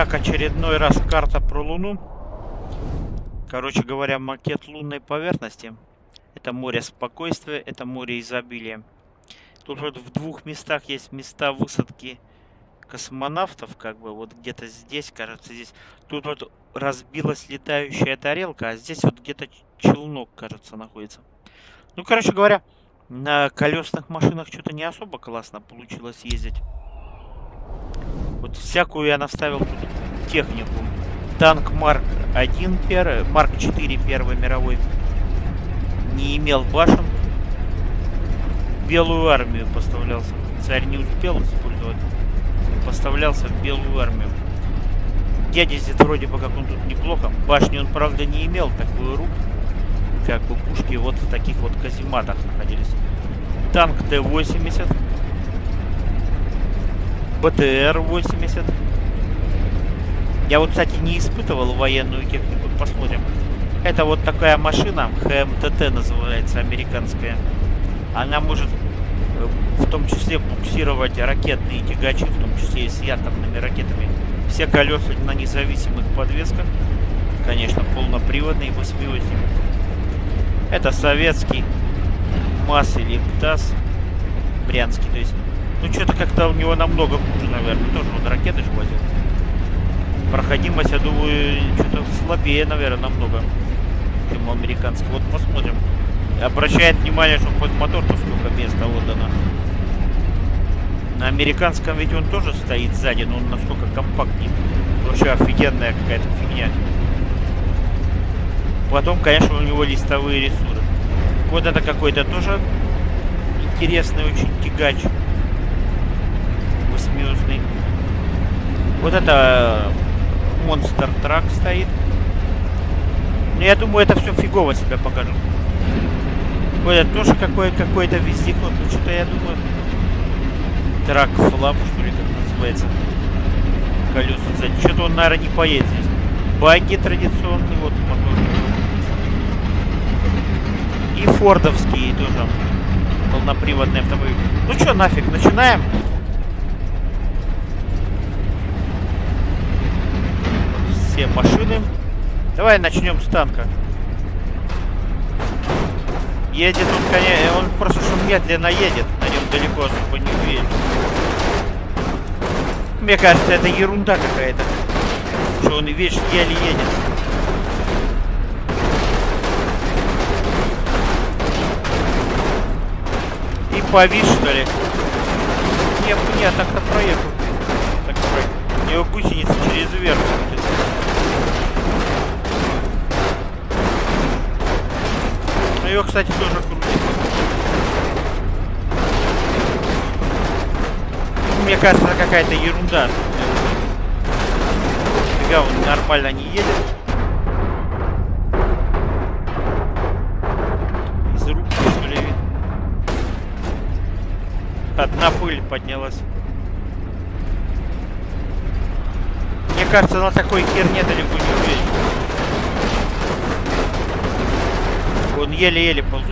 Итак, очередной раз карта про Луну. Короче говоря, макет лунной поверхности. Это море спокойствия, это море изобилия. Тут вот в двух местах есть места высадки космонавтов, как бы вот где-то здесь, кажется, здесь. Тут вот разбилась летающая тарелка, а здесь вот где-то челнок, кажется, находится. Ну, короче говоря, на колесных машинах что-то не особо классно получилось ездить. Вот всякую я наставил тут технику. Танк Марк 1, Марк 4 Первой мировой не имел башен. Белую армию поставлялся. Царь не успел использовать. Поставлялся в Белую армию. Дядезит вроде бы как он тут неплохо. Башни он, правда, не имел такую руку. Как бы пушки вот в таких вот казематах находились. Танк Т-80. БТР-80. Я вот, кстати, не испытывал военную технику. Посмотрим. Это вот такая машина. ХМТТ называется, американская. Она может в том числе буксировать ракетные тягачи, в том числе и с ядерными ракетами. Все колеса на независимых подвесках. Конечно, полноприводные, 8.8. Это советский МАЗ или ПТАЗ. Брянский, то есть. Ну, что-то как-то у него намного хуже, наверное. Тоже он ракеты же возил. Проходимость, я думаю, что-то слабее, наверное, намного, чем у американского. Вот посмотрим. Обращает внимание, что под мотор-то сколько места отдано. На американском ведь он тоже стоит сзади, но он насколько компактнее. Вообще офигенная какая-то фигня. Потом, конечно, у него листовые рисунки. Вот это какой-то тоже интересный очень тягач. Восьмиузный. Вот это монстр-трак стоит. Но я думаю, это все фигово себя покажу. Вот это тоже какой-то вездеход. Ну, что-то, я думаю, трак-флап, что ли, как называется. Колеса сзади. Что-то он, наверное, не поедет здесь. Баги традиционные, вот мотор. И фордовские тоже. Полноприводные автомобили. Ну что, нафиг, начинаем. Все машины. Давай начнем с танка. Едет он, конечно, он просто медленно едет, на нем далеко особо не уедет. Мне кажется, это ерунда какая-то, что он, видишь, еле едет. И повис, что ли? Нет, так-то проехал. Так-то проехал. У него гусеница через верх. Ее, кстати, тоже крутит. Мне кажется, какая-то ерунда. Фига, он нормально не едет. Из рук, что ли, видно. Одна пыль поднялась. Мне кажется, на такой херне далеко не уедет. Он еле-еле ползет.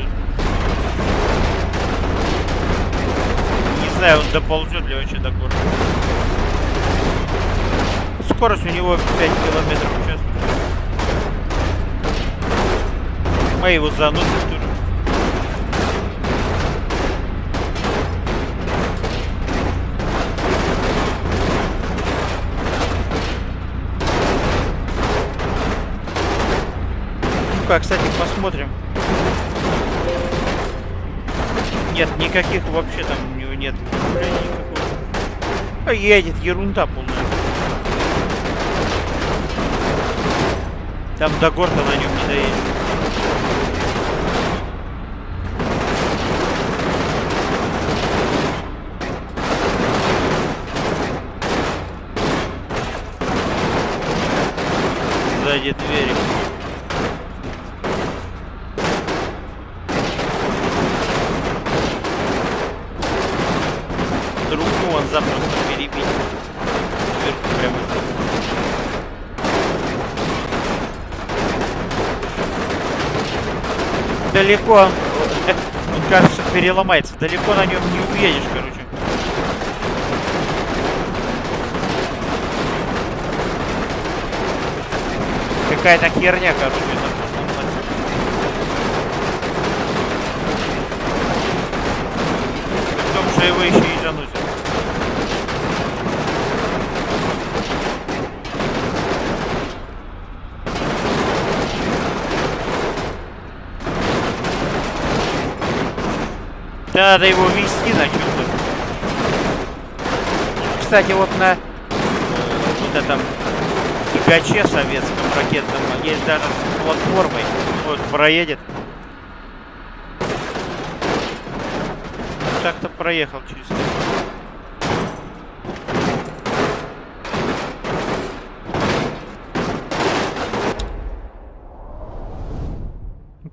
Не знаю, он доползет ли вообще до города. Скорость у него 5 километров в час. Мы его заносим тоже. Ну-ка, кстати, посмотрим. Нет, никаких вообще там у него нет. А едет, ерунда полная. Там до города на нем не доедет. Сзади двери. Запросто перебить сверху прямо. Далеко он, кажется, переломается. Далеко на нем не уедешь, короче. какая-то херня, короче. Притом, что его еще и заносит. Да, надо его вести на чем-то. Кстати, вот на вот этом тягаче советском ракетном есть даже с платформой. Вот проедет. Так-то проехал через него.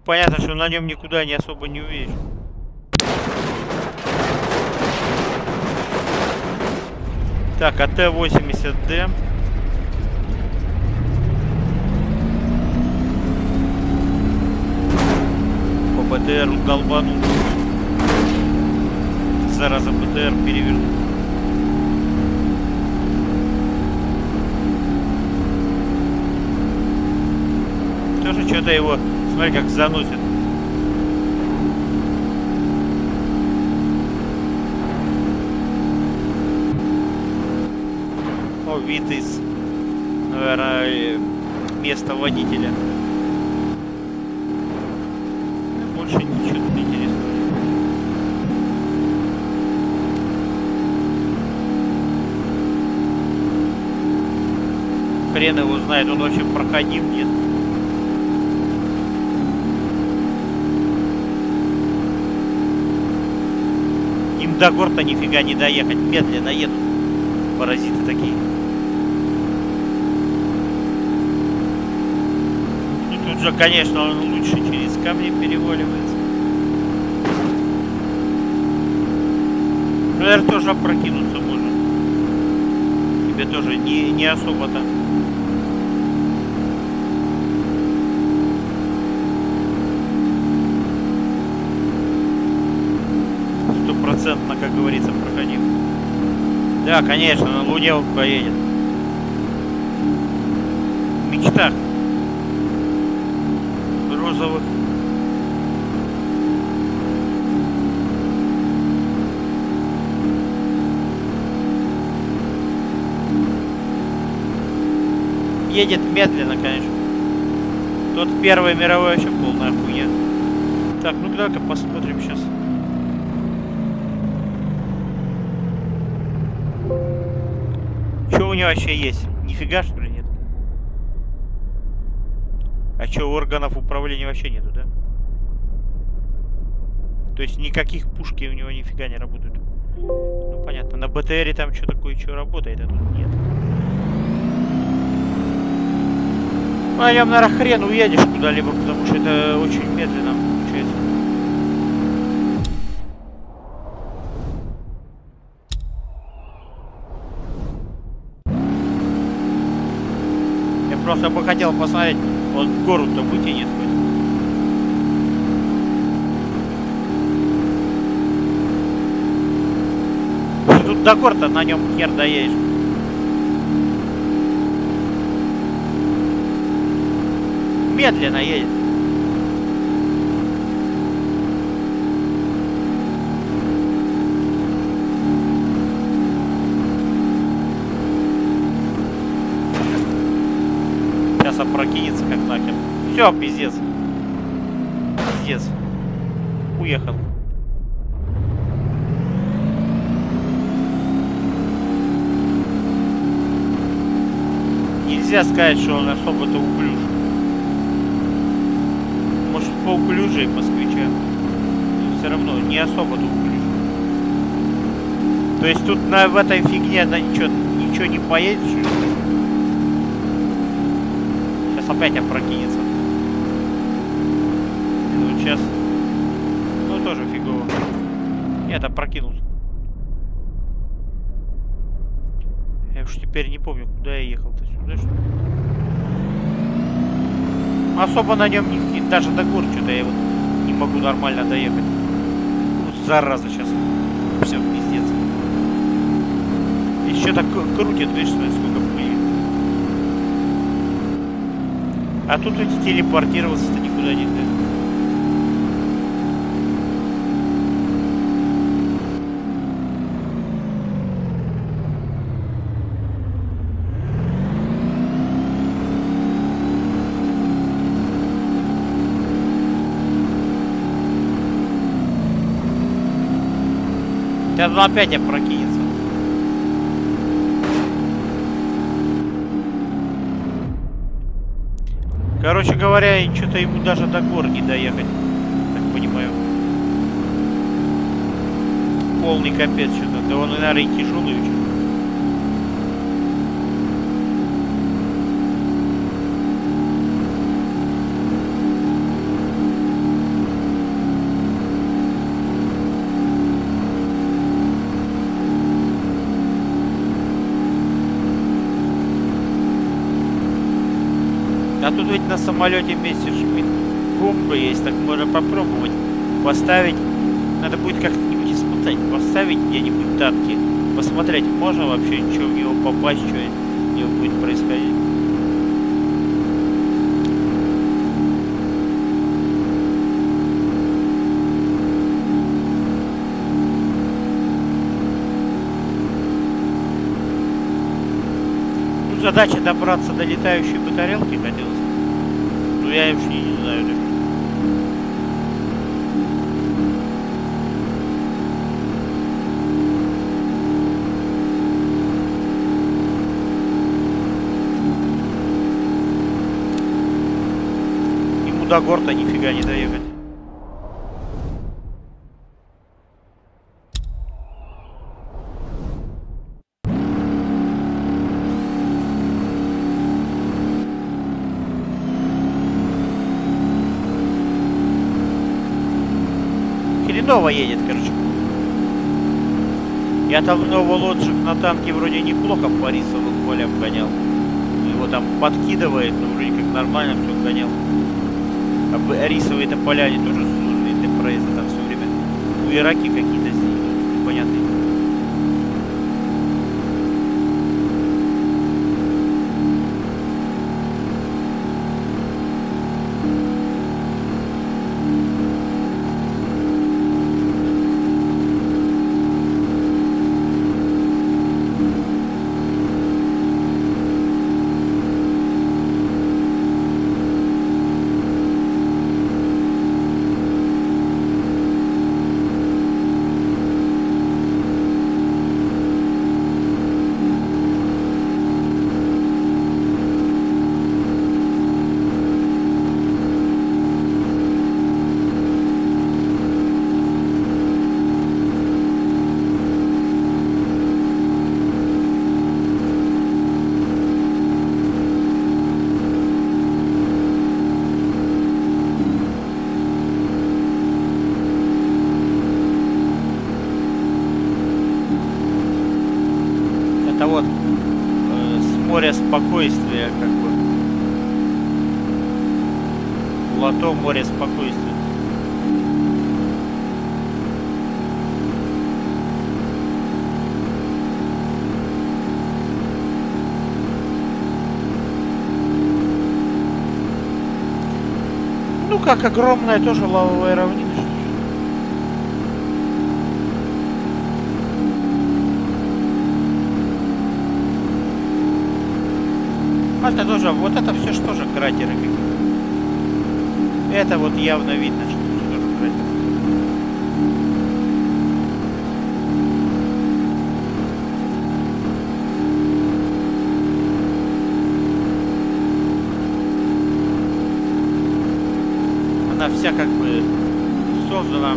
Понятно, что на нем никуда не особо не увидишь. Так, а Т-80Д. По БТР долбанул. Зараза, БТР перевернул. Тоже что-то его, смотри, как заносит. Вид из, наверное, места водителя. Больше ничего не интересно. Хрен его знает, он вообще проходим, нет. Им до гор-то нифига не доехать, медленно едут. Паразиты такие. Конечно, он лучше через камни переваливается. Наверное, тоже опрокинуться можно. Тебе тоже не особо-то. Стопроцентно, как говорится, проходим. Да, конечно, на Луне он поедет. В мечтах. Едет медленно, конечно. Тот Первая мировая вообще полная хуйня. Так, ну давай-ка посмотрим сейчас. Что у него вообще есть? Нифига, что ли, нет? А что, органов управления вообще нету, да? То есть никаких пушки у него нифига не работают. Ну понятно, на БТРе там что такое, что работает, а тут нет. На нем, наверное, хрен уедешь куда-либо, потому что это очень медленно получается. Я просто бы хотел посмотреть, он гору-то вытянет хоть. До гор-то на нем хер доедешь. Медленно едет. Сейчас опрокинется как нахер. Все, пиздец. Пиздец. Уехал. Нельзя сказать, что он особо-то уклюж. Может, поуклюже и москвича. Но все равно не особо-то уклюж. То есть тут в этой фигне на ничего не поедешь. Сейчас опять опрокинется. Ну, сейчас. Ну, тоже фигово. Нет, опрокинулся. Я уж теперь не помню, куда я ехал-то, сюда что ли? Особо на нем даже до гор что-то я вот не могу нормально доехать. Ну, зараза, сейчас все пиздец. Еще так крутит, видишь, сколько пыли. А тут эти телепортироваться-то никуда не дают. Сейчас он опять опрокинется. Короче говоря, что-то ему даже до гор не доехать. Так понимаю. Полный капец что-то. Да он, наверное, и тяжелый учит. А тут ведь на самолете вместе же бомба есть, так можно попробовать поставить. Надо будет как-нибудь испытать, поставить где-нибудь танки, посмотреть, можно вообще, что в него попасть, что в него будет происходить. Ну, задача добраться до летающей тарелки хотелось. Ну я вообще не знаю. Ему до гор-то нифига не доехать. Едет, короче. Я там нового лоджик на танке вроде неплохо по рисовым полям гонял. Его там подкидывает, но вроде как нормально все гонял. А рисовые-то поля, они тоже сложные для проезда там все время. У Ираки какие-то здесь непонятные. Спокойствие, как бы. Лото, море, спокойствие. Ну, как огромная тоже лавовая равнина. Это тоже, вот это все что же кратеры какие-то. Это вот явно видно, что это тоже кратеры. Она вся как бы создана.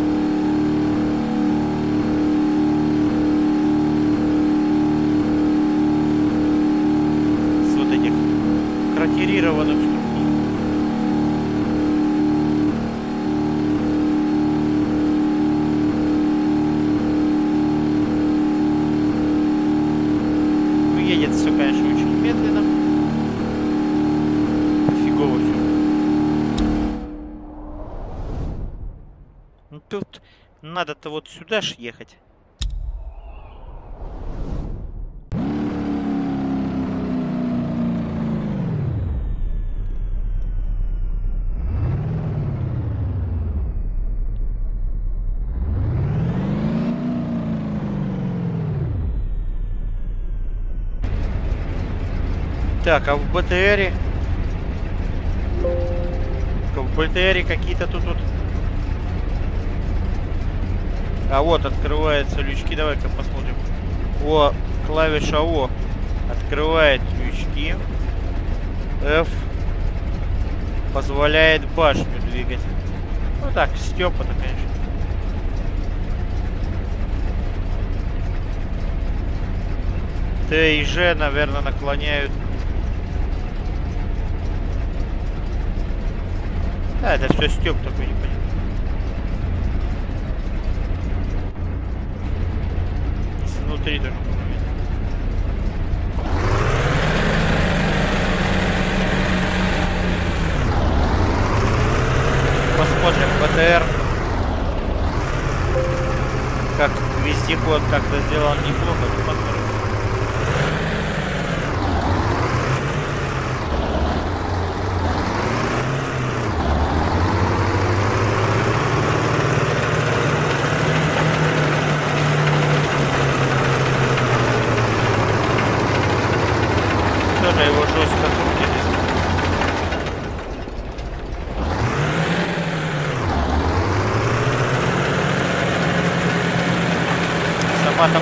Надо-то вот сюда ж ехать. Так, а в БТРе... В БТРе какие-то тут... А вот открываются лючки. Давай-ка посмотрим. О, клавиша О открывает лючки. F позволяет башню двигать. Ну так, стёпа-то, конечно. Т и Ж, наверное, наклоняют. А, это все стёб такой, не понимаю. Внутри даже. Посмотрим БТР. Как вездеход как-то сделал неплохо, посмотрим.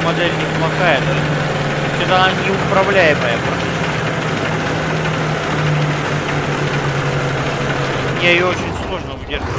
Модель неплохая, это она неуправляемая. Мне ее очень сложно удерживать.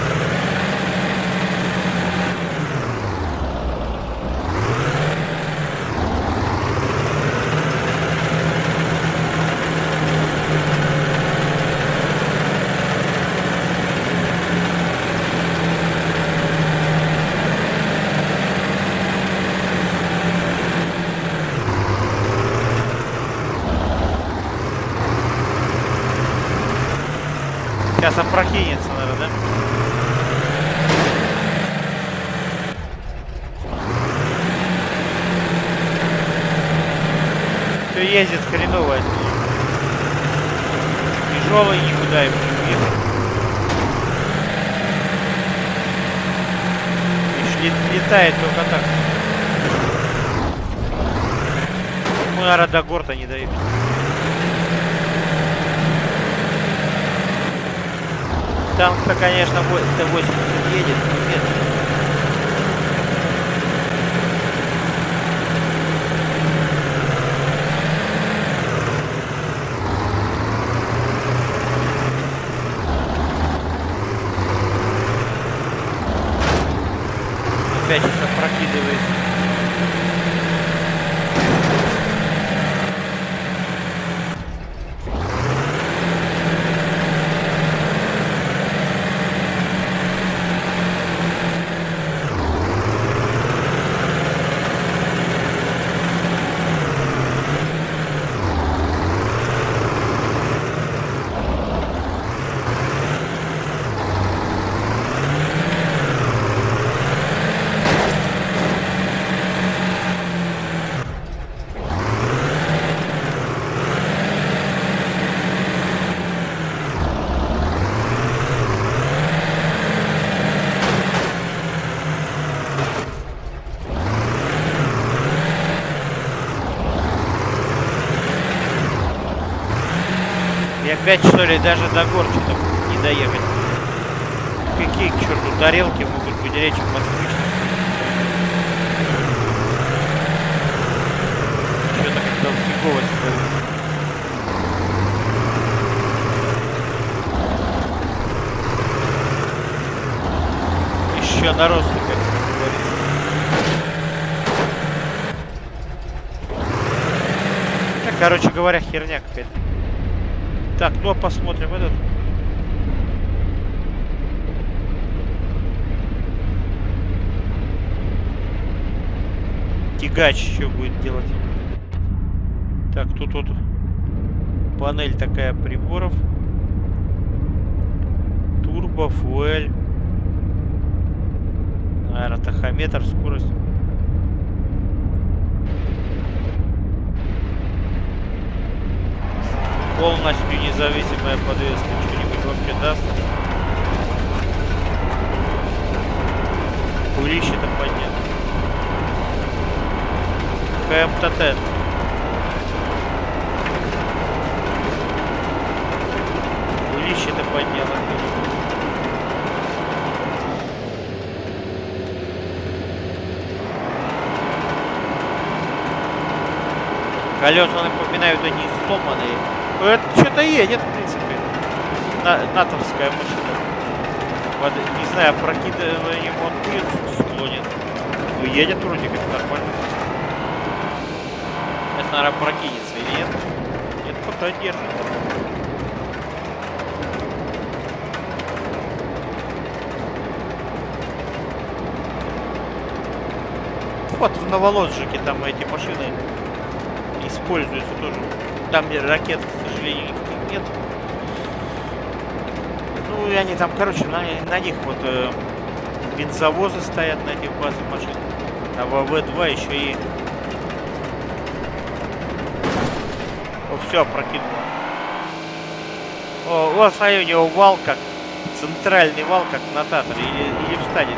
Сейчас опрокинется, наверное, да? Все ездит хреново от него. Тяжелый, никуда его не видно. Летает только так. Мы, наверное, до гор-то не доедем. Танк-то, конечно, Т-80 едет, но нет. Опять сейчас прокидывается. Опять, что ли, даже до горчиков не доехать. Какие, к черту, тарелки могут быть речи москвичных? Что-то как-то фигово стоит. Еще наросты, как говорится. Так, короче говоря, херня какая-то. Так, ну посмотрим этот. Тягач еще будет делать. Так, тут вот панель такая приборов. Турбо, фуэль. Наверное, тахометр, скорость. Полностью независимая подвеска. Что-нибудь вообще даст? Пылище-то поднято. ХМТТ. подняло. Колеса, напоминаю, они сломанные. Это что-то едет, в принципе. Натовская машина. Под, не знаю, прокидыванием он пьет, склонен. Ну, едет вроде как нормально. Сейчас, наверное, прокинется или нет? Нет, пока держит. Вот в Новоложике там эти машины используются тоже. Там, где ракет, к сожалению, никаких нет. Ну, и они там, короче, на них вот бензовозы стоят, на этих базах машин. А в АВ-2 еще и... О, все, прокинуло. О, у вас у него вал как... Центральный вал как на Татаре. Или встанет.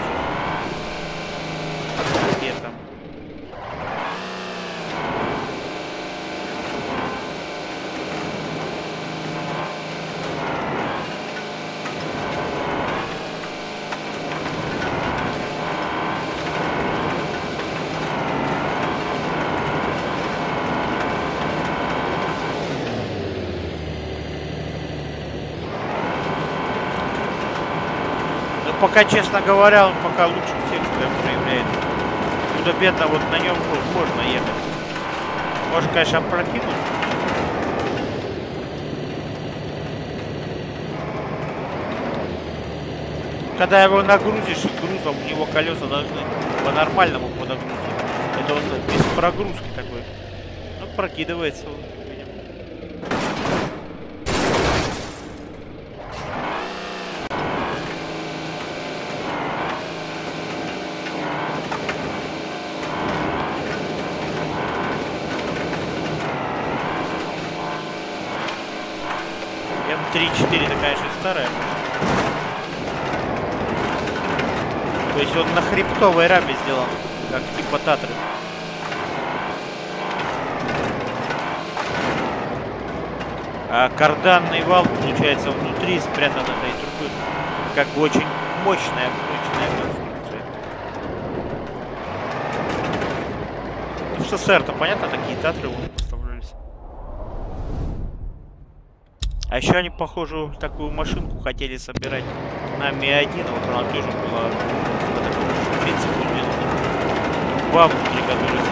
Пока, честно говоря, он пока лучше всех себя проявляет. Худо-бедно вот на нем можно ехать. Может, конечно, опрокинуть. Когда его нагрузишь грузом, у него колеса должны по-нормальному подогнуться. Это он без прогрузки такой. Ну, прокидывается он. То есть он на хребтовой раме сделан, как типа Татры. А карданный вал, получается, внутри спрятан этой трубы. Как бы очень мощная конструкция. Ну, в СССР-то, понятно, такие Татры поставлялись. А еще они, похоже, такую машинку хотели собирать на Ми-1, вот она тоже была по такому же принципу сделана. Труба внутри, которая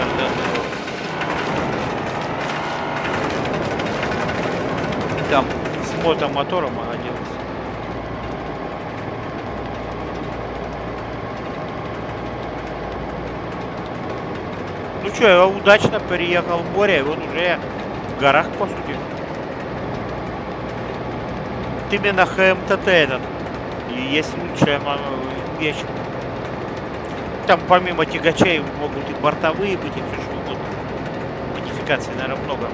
карданная. Там с мотомотором она делалась. Ну что, я удачно переехал в море, и вот уже в горах, по сути. Именно ХМТТ этот и есть лучшая вещь. Там помимо тягачей могут и бортовые быть, и все что угодно. Модификаций, наверное, много.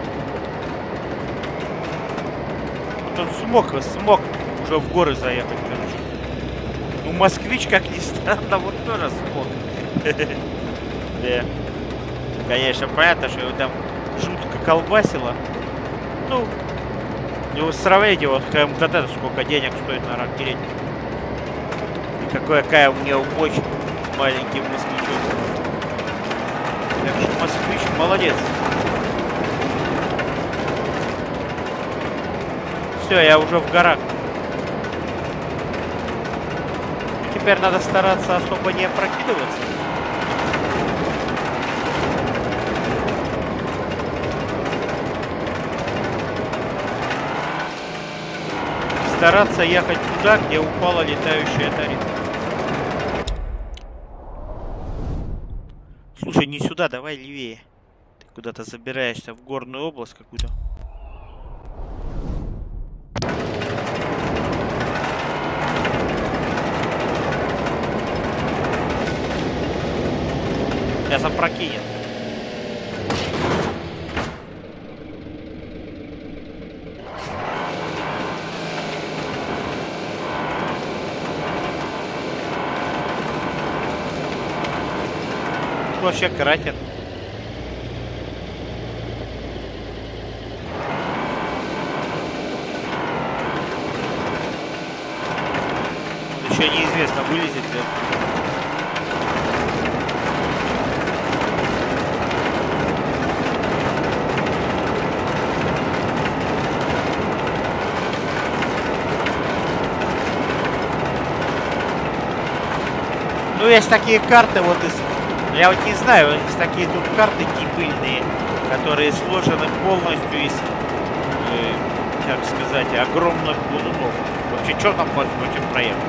Вот он смог уже в горы заехать, короче. Ну, москвич, как ни странно, вот тоже смог. Да. Конечно, понятно, что его там жутко колбасило. Ну... И вы сравните вот ХМТТ, сколько денег стоит, наверное, тереть. И какая у меня мощь с маленьким москвичом. Так что москвич молодец. Все, я уже в горах. Теперь надо стараться особо не опрокидываться. Стараться ехать туда, где упала летающая тарелка. Слушай, не сюда, давай левее. Ты куда-то забираешься в горную область какую-то. Сейчас опрокинет. Вообще кратер. еще неизвестно, вылезет ли. Ну, есть такие карты, вот из... Я вот не знаю, есть такие тут карты кибыльные, которые сложены полностью из, как сказать, огромных валунов. Вообще, что там больше проехать?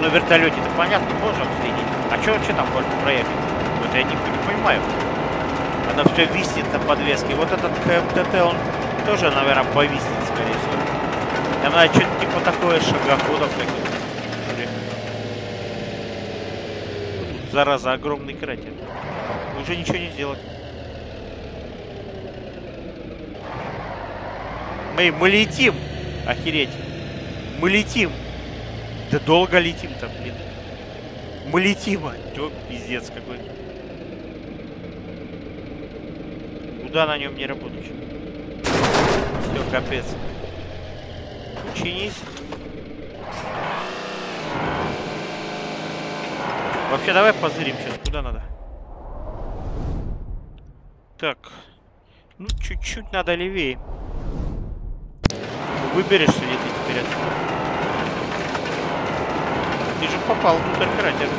На вертолете-то понятно, можно следить. А что вообще там больше проехать? Вот я не понимаю. Она все виснет на подвеске. Вот этот ХМТТ, он тоже, наверное, повиснет, скорее всего. Там надо что-то типа такое, шагоходов таких. Тут, зараза, огромный кратер. Уже ничего не сделать. Мы летим! Охереть! Мы летим! Да долго летим там, блин. Мы летим, а чё, пиздец какой. Куда на нем не работаешь? Все, капец. Чинись. Вообще, давай позырим сейчас, куда надо. Так. Ну, чуть-чуть надо левее. Выберешься ли ты теперь отсюда? Ты же попал внутрь кратера.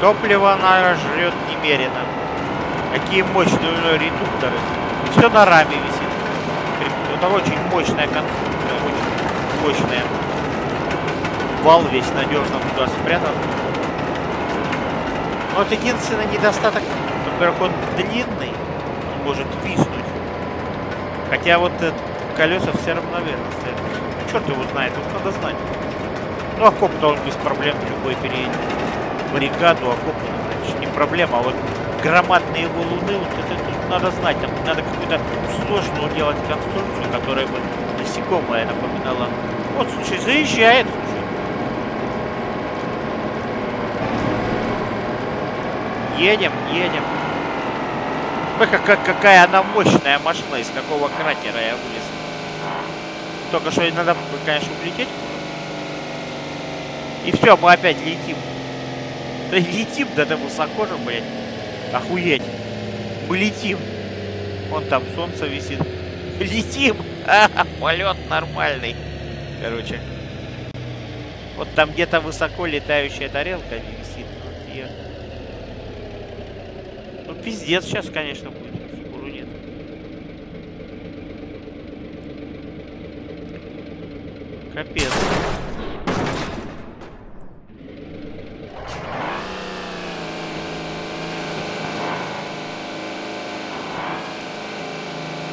Топливо она жрет немерено. Какие мощные уже редукторы. Все на раме висит. Это очень мощная конструкция, очень мощная. Вал весь надежно туда спрятан. Вот единственный недостаток. Во-первых, он длинный, он может виснуть. Хотя вот колеса все равновесно стоят. Ну, черт его знает, вот надо знать. Ну, окоп-то он без проблем любой переедет. Баррикаду, окоп, значит, не проблема. А вот громадные валуны, вот это надо знать. Там надо какую-то сложную делать конструкцию, которая бы насекомое напоминала. Вот, слушай, заезжает. Едем, едем. Какая она мощная машина, из какого кратера я вылез. Только что иногда, конечно, улететь. И все, мы опять летим. Да летим, да это высоко же, блядь. Охуеть. Мы летим. Вон там солнце висит. Летим. А, полет нормальный. Короче. Вот там где-то высоко летающая тарелка не висит. Вот ее. Пиздец сейчас, конечно, будет. Фигуру нет. Капец.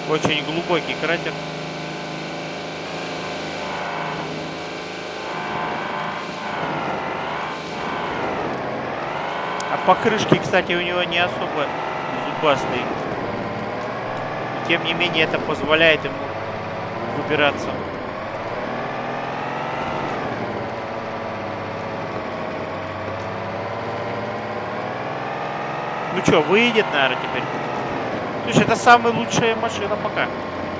Очень глубокий кратер. Покрышки, кстати, у него не особо зубастые. Тем не менее, это позволяет ему выбираться. Ну что, выйдет, наверное, теперь? Слушай, это самая лучшая машина пока.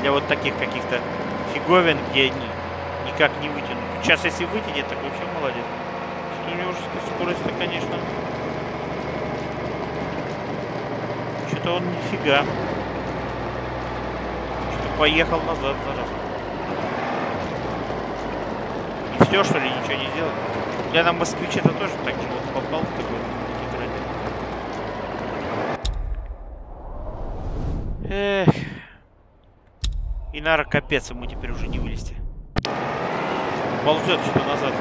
Для вот таких каких-то фиговин, где они никак не вытянут. Сейчас, если вытянет, так вообще молодец. Что у него уже скорость-то, конечно... Что-то он нифига. Что-то поехал назад, зараза. И все, что ли, ничего не делал? Я на москвиче-то тоже так же вот попал в такой кратер. Эх. И нара капец, ему теперь уже не вылезти. Ползет что-то назад.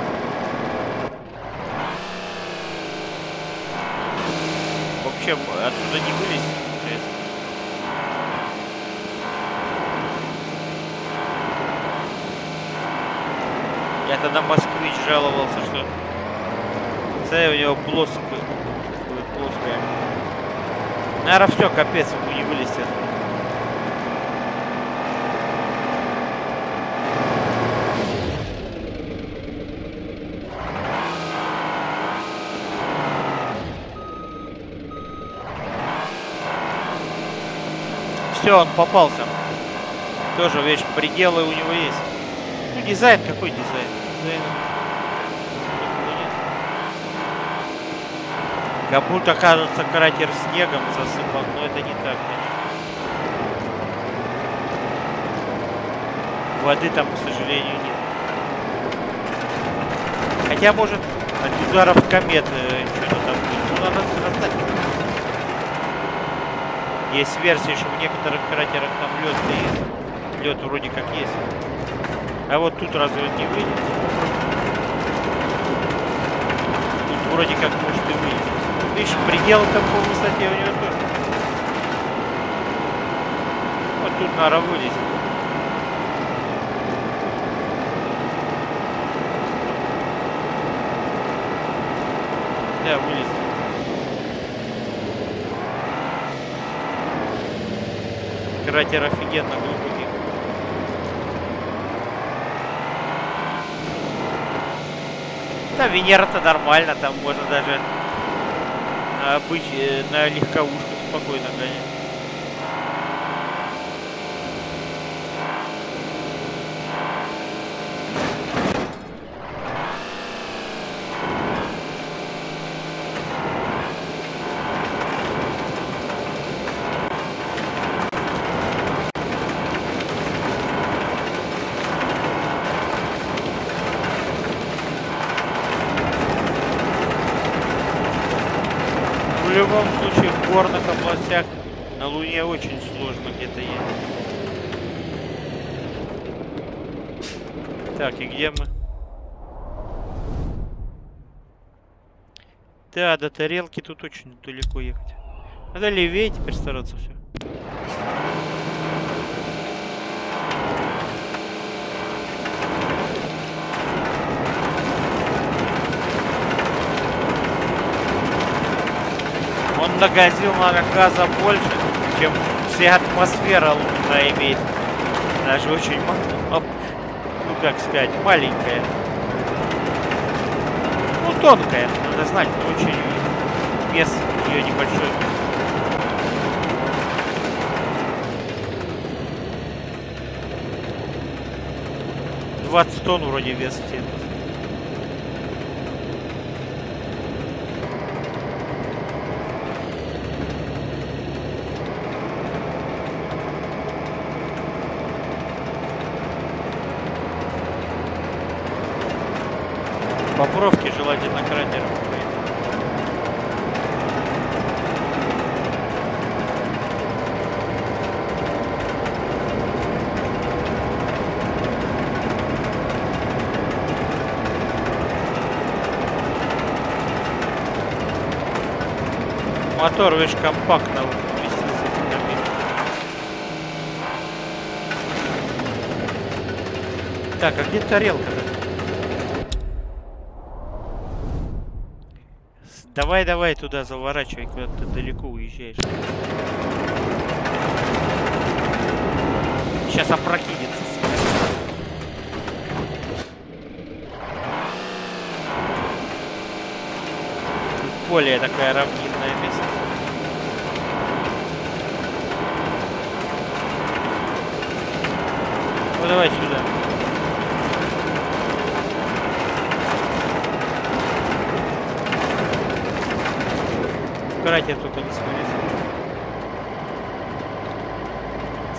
Отсюда не вылезть. Я тогда москвич жаловался, что цель у него плоская. Наверное, все, капец, ему не вылезти. Все, он попался. тоже, видишь, пределы у него есть. Ну, дизайн, какой дизайн? Дизайн. Как будто, кажется, кратер снегом засыпал, но это не так. Воды там, к сожалению, нет. Хотя, может, от ударов комет что-то там будет. Ну, надо достать. Есть версия, что в некоторых кратерах там лед есть. Лед вроде как есть. А вот тут разве не выйдет? Тут вроде как может и выйти. Видишь, предел там по высоте у него тоже. Вот тут надо вылезть. Да, вылез. Кратер офигенно глубокий. Да, Венера-то нормально, там можно даже на легковушку спокойно гонять. В любом случае, в горных областях на Луне очень сложно где-то ездить. Так, и где мы? Да, до тарелки тут очень далеко ехать. Надо левее теперь стараться все. Он нагазил, наверное, газа больше, чем вся атмосфера Луна имеет. Она же очень, ну как сказать, маленькая. Ну тонкая, надо знать, очень вес ее небольшой. Вес. 20 тонн вроде вес всех. Попровки желательно кратер. Мотор, видишь, компактно вместился в кабине. Так, а где тарелка-то? Давай, давай туда заворачивай, куда ты далеко уезжаешь. Сейчас опрокинется. Более такая равнинная местность. Ну давай сюда. Кратер только не свалится.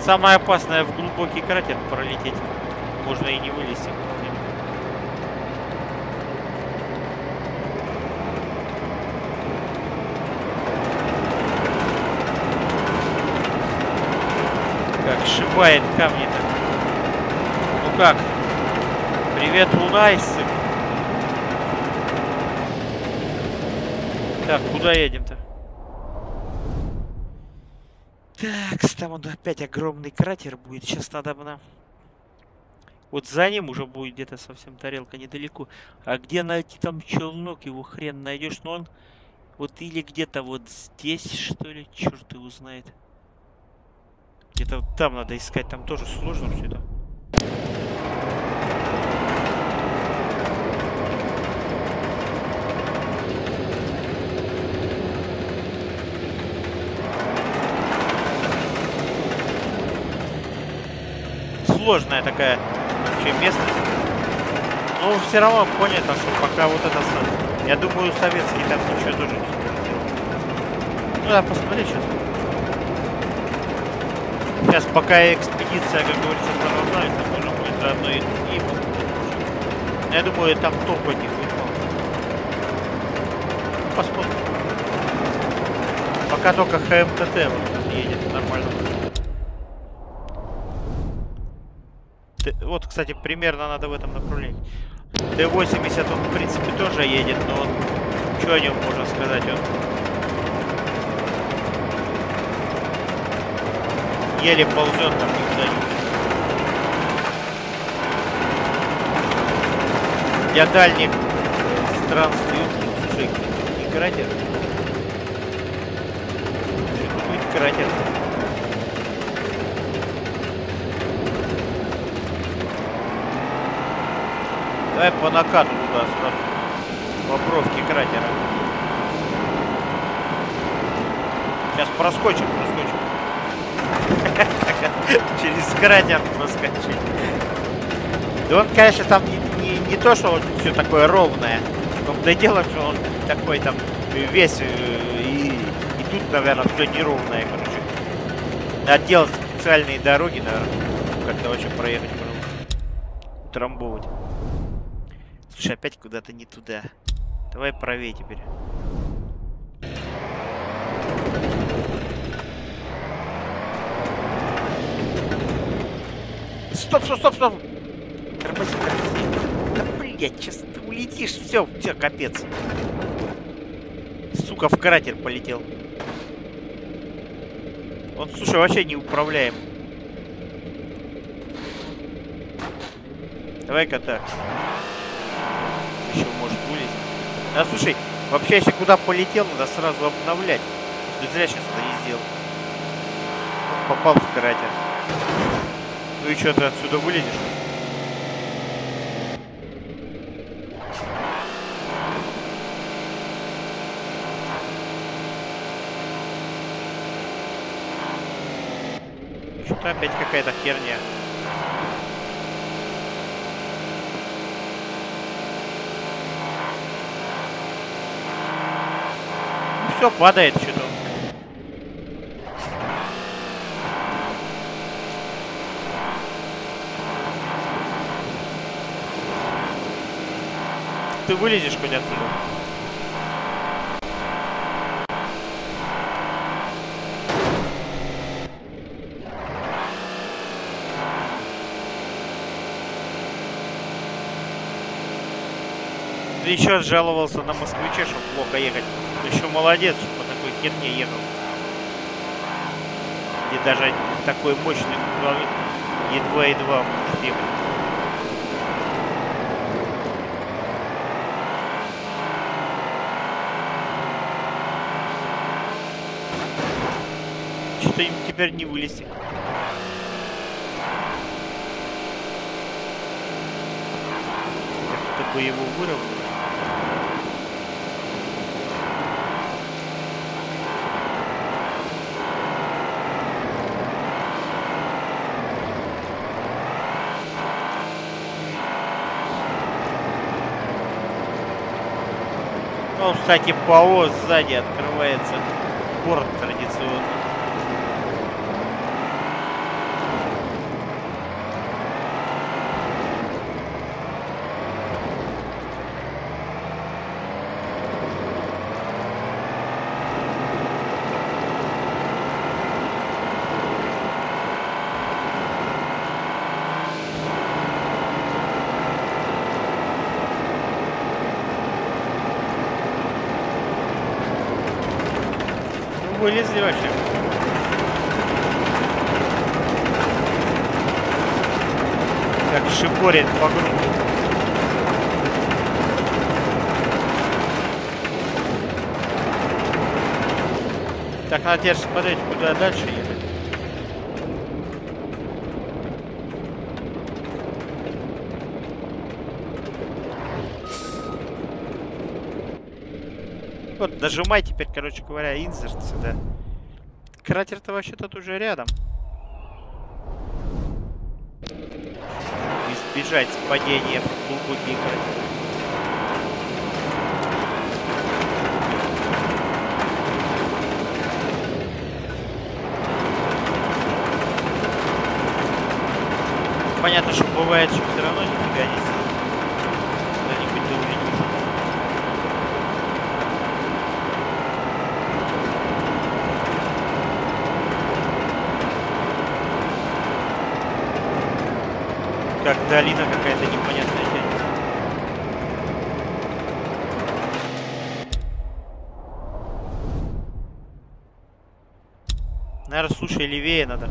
Самое опасное в глубокий кратер пролететь. Можно и не вылезти. Как шибает камни-то. Ну как? Привет, Луна, иссык. Так, куда едем-то? Так, там он опять огромный кратер будет. Сейчас надо бы нам... Вот за ним уже будет где-то совсем тарелка недалеко. А где найти там челнок, его хрен найдешь. Но он вот или где-то вот здесь, что ли, черт его знает. Где-то вот там надо искать, там тоже сложно все это. сложная такая вообще местность. Но все равно понятно, что пока вот это... Я думаю, советский там ничего тоже не сделал. Ну да, посмотри сейчас. Сейчас пока экспедиция, как говорится, продолжается, можно будет заодно и посмотреть. Я думаю, там топ этих выпал. Посмотрим. Пока только ХМТТ вот едет нормально. Вот, кстати, примерно надо в этом направлении. Т-80 он, в принципе, тоже едет, но он... Что о нем можно сказать? Он еле ползет там никуда. Для дальних странствий. Слушай, не кратер. Тут ведь кратер. Давай по накату туда сразу. Попровки кратера. Сейчас проскочим. Через кратер проскочим. Да он, конечно, там не то, что он все такое ровное. Да и дело, что он такой там весь. И тут, наверное, все неровное, короче. Отделать специальные дороги, наверное. Как-то вообще проехать. Утрамбовывать. Слушай, опять куда-то не туда. Давай правее теперь. Стоп, стоп, стоп, стоп! Тормози, тормози. Да, блядь, сейчас ты улетишь, все, капец. Сука, в кратер полетел. Он, слушай, вообще неуправляем. Давай-ка так. Может вылезть. А слушай, вообще если куда полетел, надо сразу обновлять. Ты зря сейчас это не сделал. Попал в кратер. Ну и что, ты отсюда вылезешь? Что-то опять какая-то херня. Все падает что-то. Ты вылезешь хоть отсюда? Ты еще жаловался на москвиче, чтобы плохо ехать. Ты еще молодец, что по такой херне ехал. Где даже такой мощный грузовик едва-едва может ехать. Что им теперь не вылезти? Как-то бы его выровнять. Кстати, ПАО сзади открывается порт традиционный. Вылезли вообще. Как шипорит по грунту. Так, надо теперь смотреть, куда дальше ехать. Вот, нажимай теперь, короче говоря, инсерт сюда. Кратер-то вообще тут уже рядом. избежать падения в клубу гипердинамики. Понятно, что бывает, что все равно нифига не сделать. Куда-нибудь ты улетишь. Как долина какая-то непонятная тянется. Наверное, слушай, левее надо.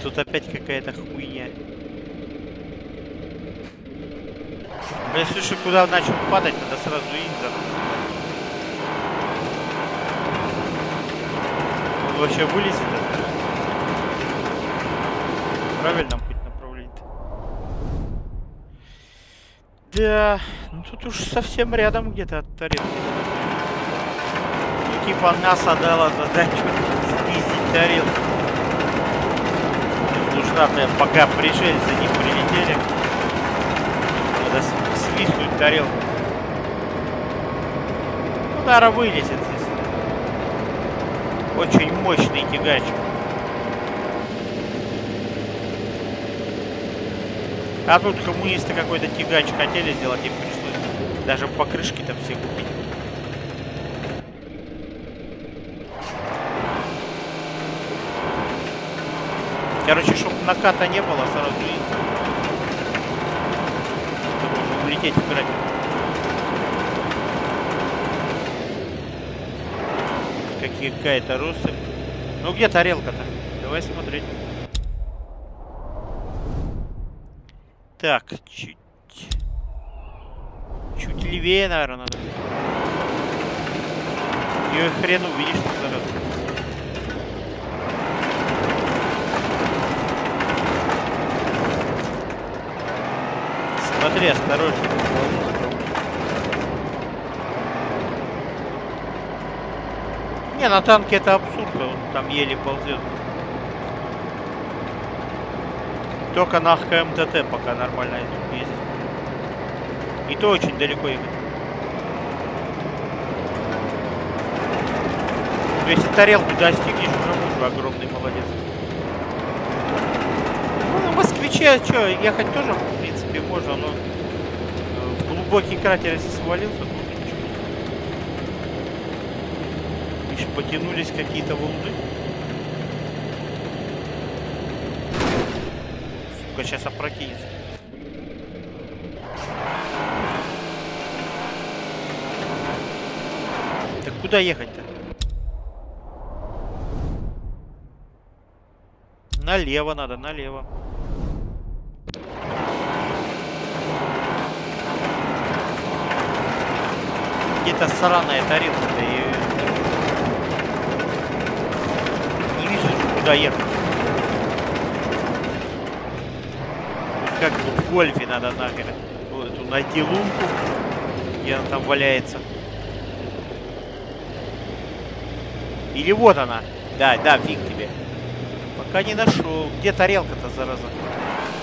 Тут опять какая-то хуйня. Блин, слушай, куда начал падать, надо сразу инзор. Он вообще вылезет отсюда? Правильно путь направление. Да, ну тут уж совсем рядом где-то от тарелки. Ну, типа нас отдала задачу спиздить тарелку. Нужна-то, пока пришельцы не прилетели. Надо свистнуть тарелку. Удара вылезет здесь. Очень мощный тягач. А тут коммунисты какой-то тягач хотели сделать, им пришлось даже покрышки там все купить. Короче, чтобы наката не было, сразу можно улететь в кратер. Какая-то русы. Ну где тарелка-то? Давай смотреть. Так, чуть левее, наверное, надо. Ее хрен увидишь, что сразу. Смотри, осторожно. Не, на танке это абсурд, он там еле ползет. Только на ХМТТ пока нормально ездит. И то очень далеко едет. Если тарелку достигнешь, уже будешь огромный молодец. Ну, на москвиче, что, ехать тоже? Можно, но в глубокий кратер, если свалился, то ничего. Видишь, потянулись какие-то волны. Сука, сейчас опрокинется. Так куда ехать-то? Налево надо, налево. Где-то сраная тарелка-то, и не вижу, куда ехать. Как тут в гольфе надо нахер. Вот эту найти лунку, где она там валяется. Или вот она. Да, да, фиг тебе. Пока не нашел. Где тарелка-то, зараза?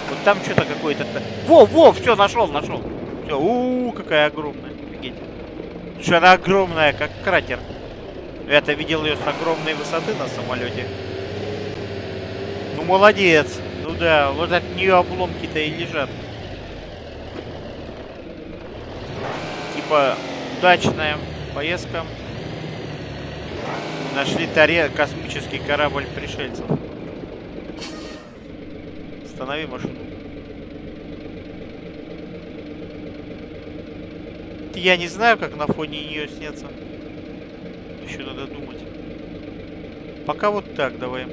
Вот там что-то какое-то... Во, все, нашел. Все, у-у-у, какая огромная. Офигеть. Что она огромная, как кратер. Я-то видел ее с огромной высоты на самолете. Ну молодец. Ну да, вот от нее обломки-то и лежат. Типа удачная поездка. Нашли космический корабль пришельцев. Останови машину. Я не знаю, как на фоне нее сняться. Еще надо думать. Пока вот так давай.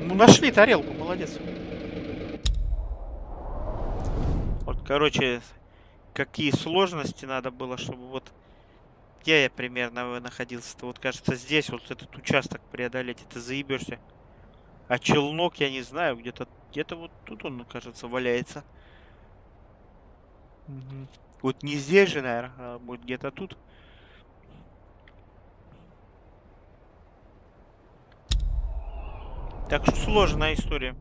Ну, нашли тарелку, молодец. Вот, короче, какие сложности надо было, чтобы вот где я примерно находился-то. Вот кажется, здесь вот этот участок преодолеть, это заебешься. А челнок, я не знаю, где-то вот тут он, кажется, валяется. Угу. Вот не здесь же, наверное, а будет где-то тут. Так что сложная история.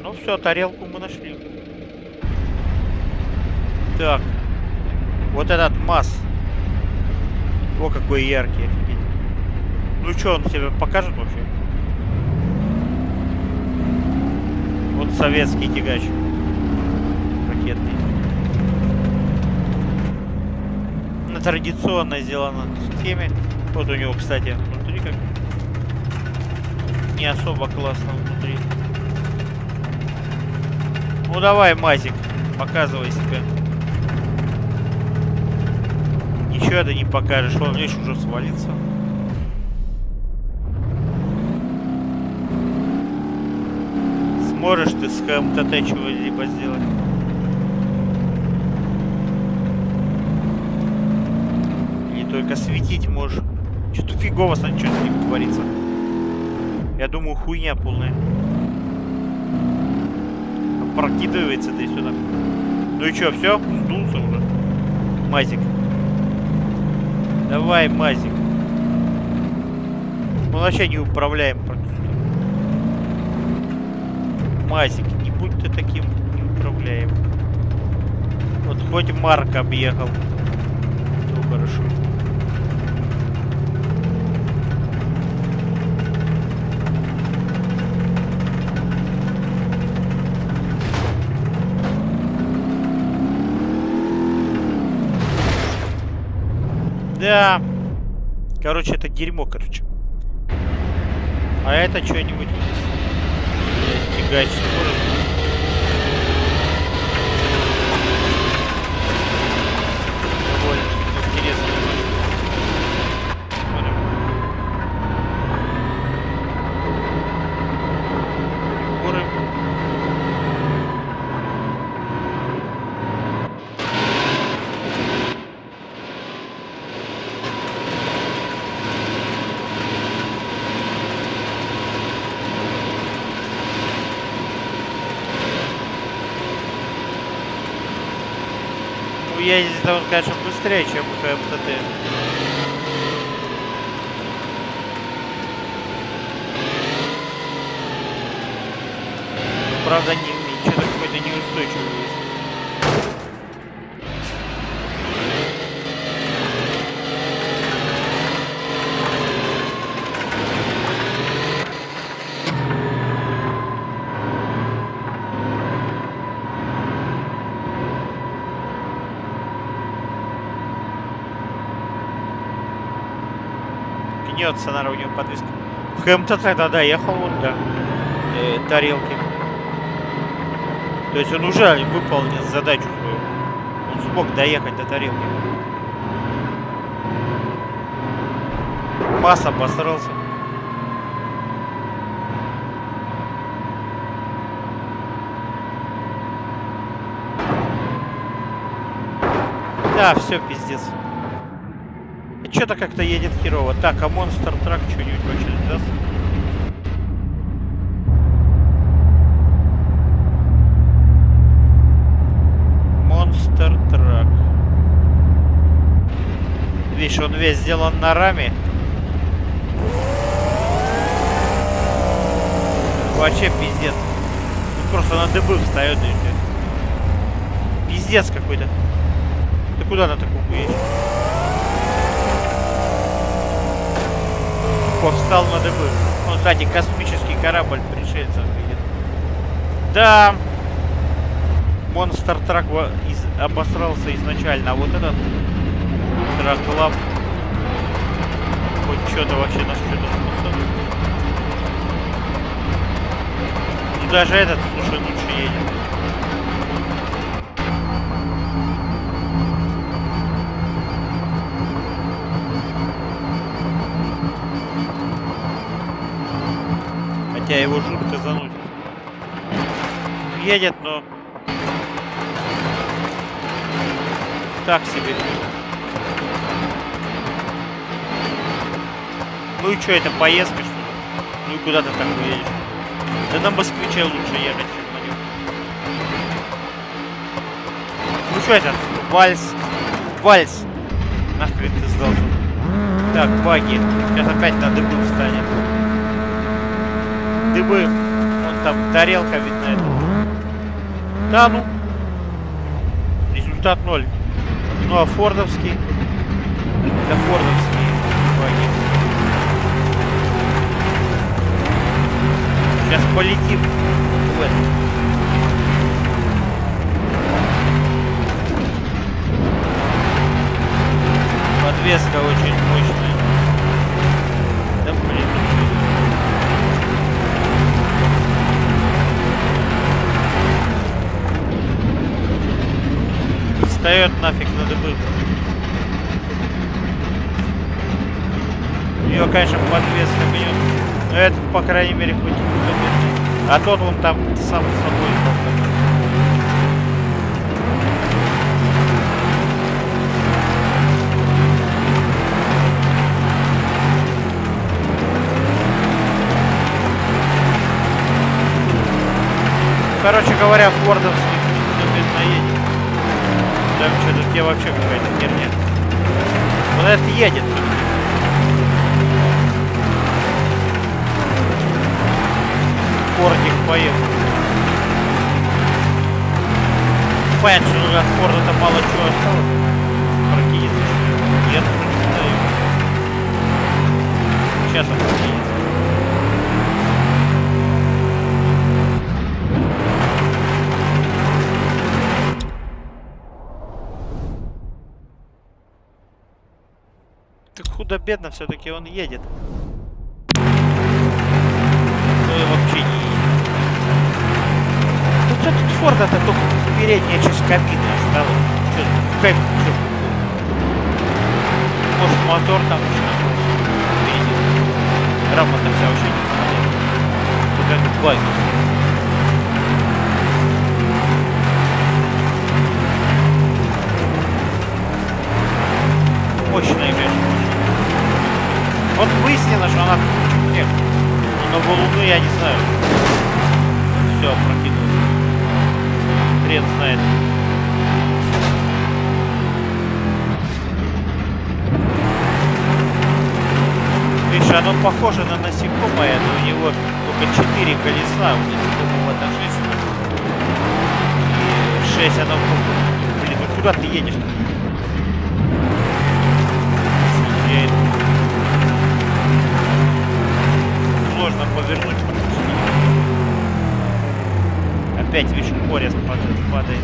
Ну все, тарелку мы нашли. Так. Вот этот МАЗ. О, какой яркий, офигеть. Ну что, он себе покажет вообще? Вот советский тягач. Ракетный. На традиционной зеландской схеме. Вот у него, кстати, внутри как... Не особо классно внутри. Ну давай, Мазик, показывай себя. Ничего ты не покажешь, он лишь уже свалится. Сможешь ты с ХМТТ чего-либо сделать? Не только светить можешь. Что-то фигово с ним творится. Я думаю, хуйня полная. Прокидывается, да и сюда. Ну и чё, все? Сдулся уже. Мазик. Давай, Мазик. Мы вообще не управляем практически. Мазик, не будь ты таким неуправляемым. Вот хоть Марк объехал. То хорошо. Да. Короче, это дерьмо, короче. А это что-нибудь... Тягач. Довольно интересно. Смотрим. Приборы. Ездит он, конечно, быстрее, чем ХМТТ. Правда, ничего какой-то неустойчивый на уровне подвески. В ХМТТ тогда ехал он, да, тарелки. То есть он уже выполнил задачу свою. Он смог доехать до тарелки. Масса обосрался. Да, все, пиздец. Что-то как-то едет херово. Так, а монстр трак что-нибудь очень даст? Монстр трак. Видишь, он весь сделан на раме. Вообще пиздец. Он просто на дыбы встает. Пиздец какой-то. Ты куда на такую едешь? Встал на дыбы. Он, кстати, космический корабль пришельцев видит. Да. Монстр трак обосрался изначально. А вот этот траклап хоть что-то вообще на что-то способен. Ну даже этот, слушай, лучше едет. Хотя его жутко заносит. Едет, но... так себе. Ну и что, это поездка, что ли? Ну и куда ты так уедешь? Да на москвиче лучше ехать, чем на нем. Ну что это? Вальс. Вальс. Нахрен ты сдался. Так, баги. Сейчас опять на дыбы встанет. Дыбы. Вон там тарелка видна эта. Да ну. Результат 0. Ну а фордовский? Это фордовский баги. Сейчас полетим в это. Подвеска очень мощная. Да блин. Встает нафиг на дыбы. У нее, конечно, подвеска бьет. Но это, по крайней мере, хоть какой-то. А тот он там сам с собой был. Короче говоря, фордовский наедет. Там что-то где вообще какая-то херня. Вот это едет. Фордик поехал. Понятно, что от Форда-то мало чего осталось. Прокинется, что ли? Нет, уже не знаю. Сейчас он прокинется. Так худо-бедно все-таки он едет. Ну и вообще не едет. Что тут Форда-то только передняя часть кабины осталась? Что, кайф, что? Может, мотор там еще остался? Рама-то вся вообще не понятна. Тут как в баге. Мощная, конечно. Вот выяснилось, что она куча тех. Но в Луну я не знаю. Все, прокинулся. Хрен знает. Видишь, оно похоже на насекомое, но у него только 4 колеса. У насекомого-то 6. И 6 оно... Блин, ну куда ты едешь-то? Сложно повернуть. Опять, видишь, порез падает.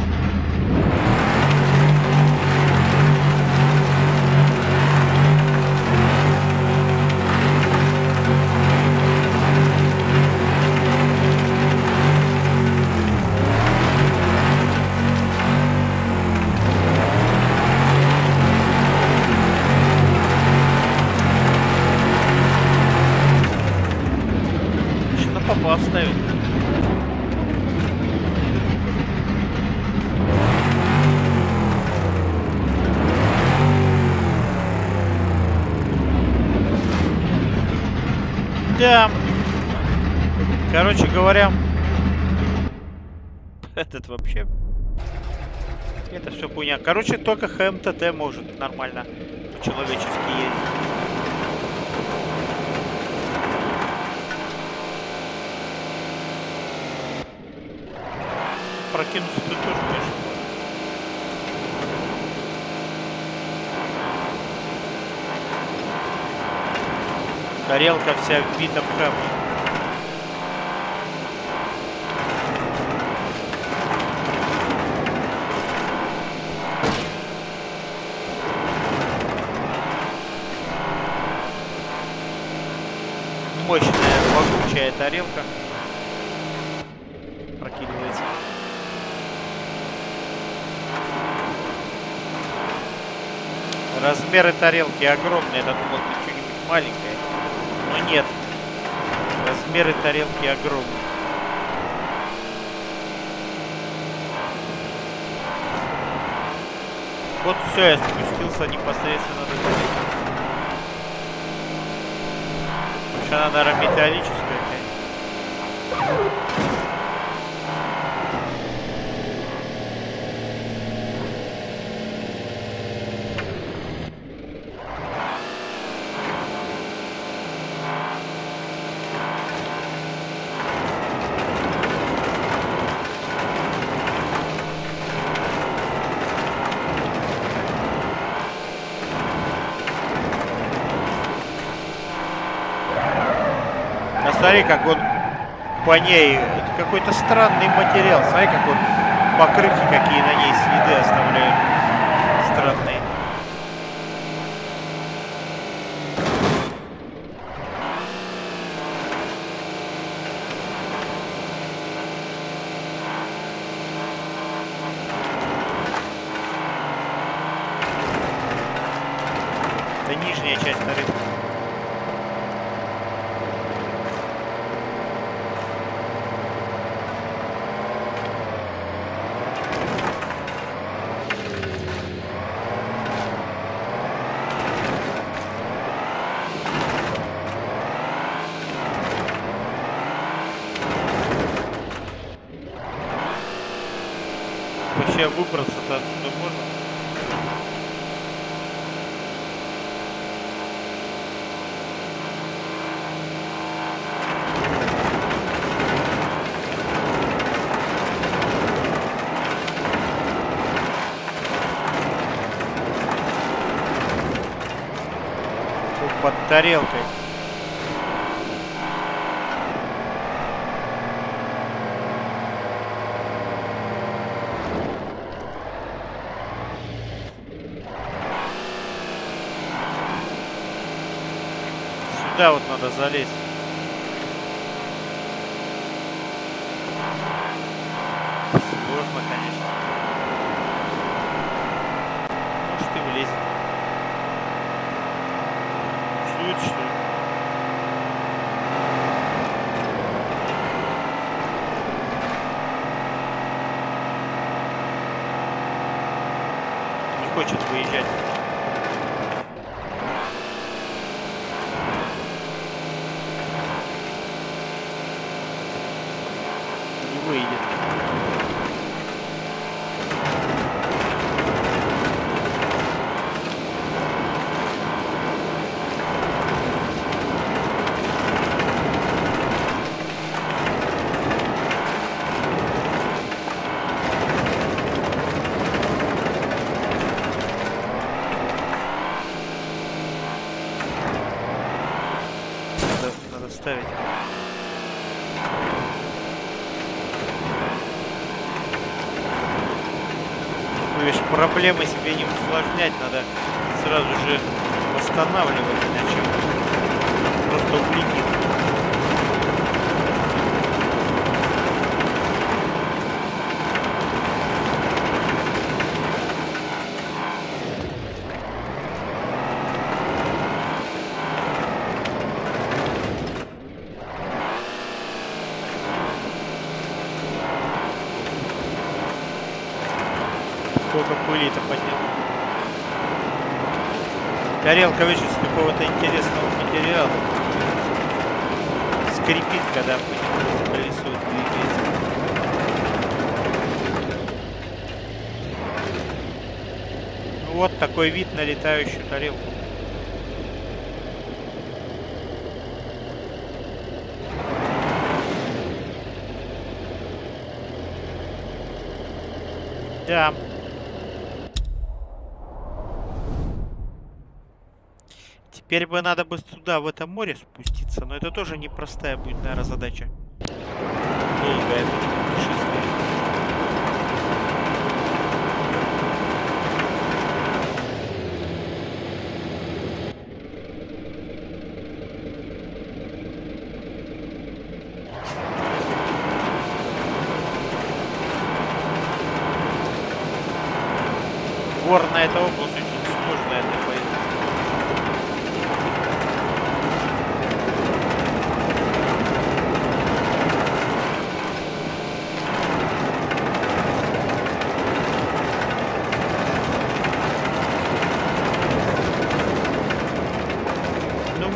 Еще на попа вставил. Да. Короче говоря, этот вообще... Это все хуйня. Короче, только ХМТТ может нормально по-человечески ездить. Прокинуться тут тоже, конечно. Тарелка вся вбита в камни. Мощная, могучая тарелка прокидывается. Размеры тарелки огромные. Я думал, это что-нибудь маленькое. Но нет, размеры тарелки огромные. Вот все, все, я спустился непосредственно до него. Сейчас надо металлическую опять. Смотри, как он по ней, это какой-то странный материал, смотри, как он, покрытие какие на ней следы оставляют странные. Это нижняя часть на рынке. Выбраться-то отсюда можно? Под тарелкой. Да, вот надо залезть. Сложно, конечно. Может, и влезет. Суть, что ли? Не хочет выезжать. Проблемы себе не усложнять, надо сразу же восстанавливать, иначе просто улетит. Тарелка вещь из какого-то интересного материала. Скрипит, когда по колесу двигается. Ну, вот такой вид на летающую тарелку. Да. Теперь бы надо бы туда, в это море спуститься, но это тоже непростая будет, наверное, задача. Долгое путешествие. Гор на это область очень сложная для поездки.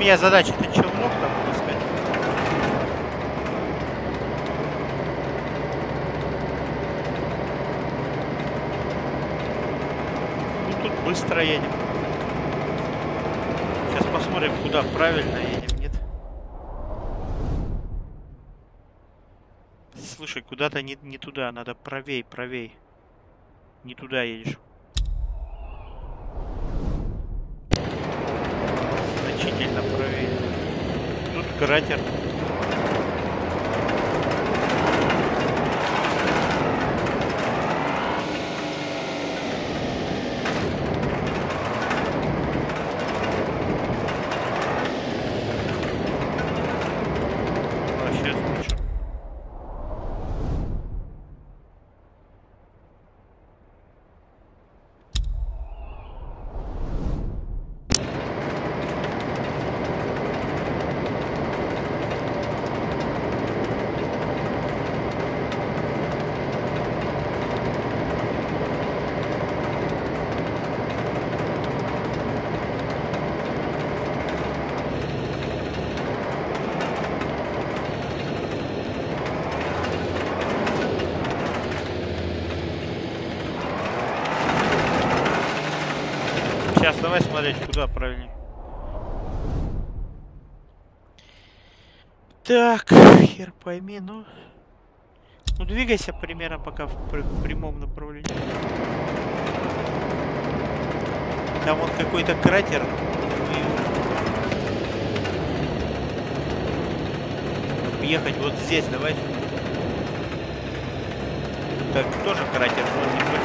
меня задача-то челнок там пускать. Ну тут быстро едем. Сейчас посмотрим, куда правильно едем, нет. Слушай, куда-то не туда, надо правей. Не туда едешь. Значительно правее. Тут кратер. Сейчас давай смотреть, куда правильнее. Так, хер пойми, ну двигайся примерно пока в прямом направлении. Там вот какой-то кратер. Ехать вот здесь, давай. Так, тоже кратер, но не больше.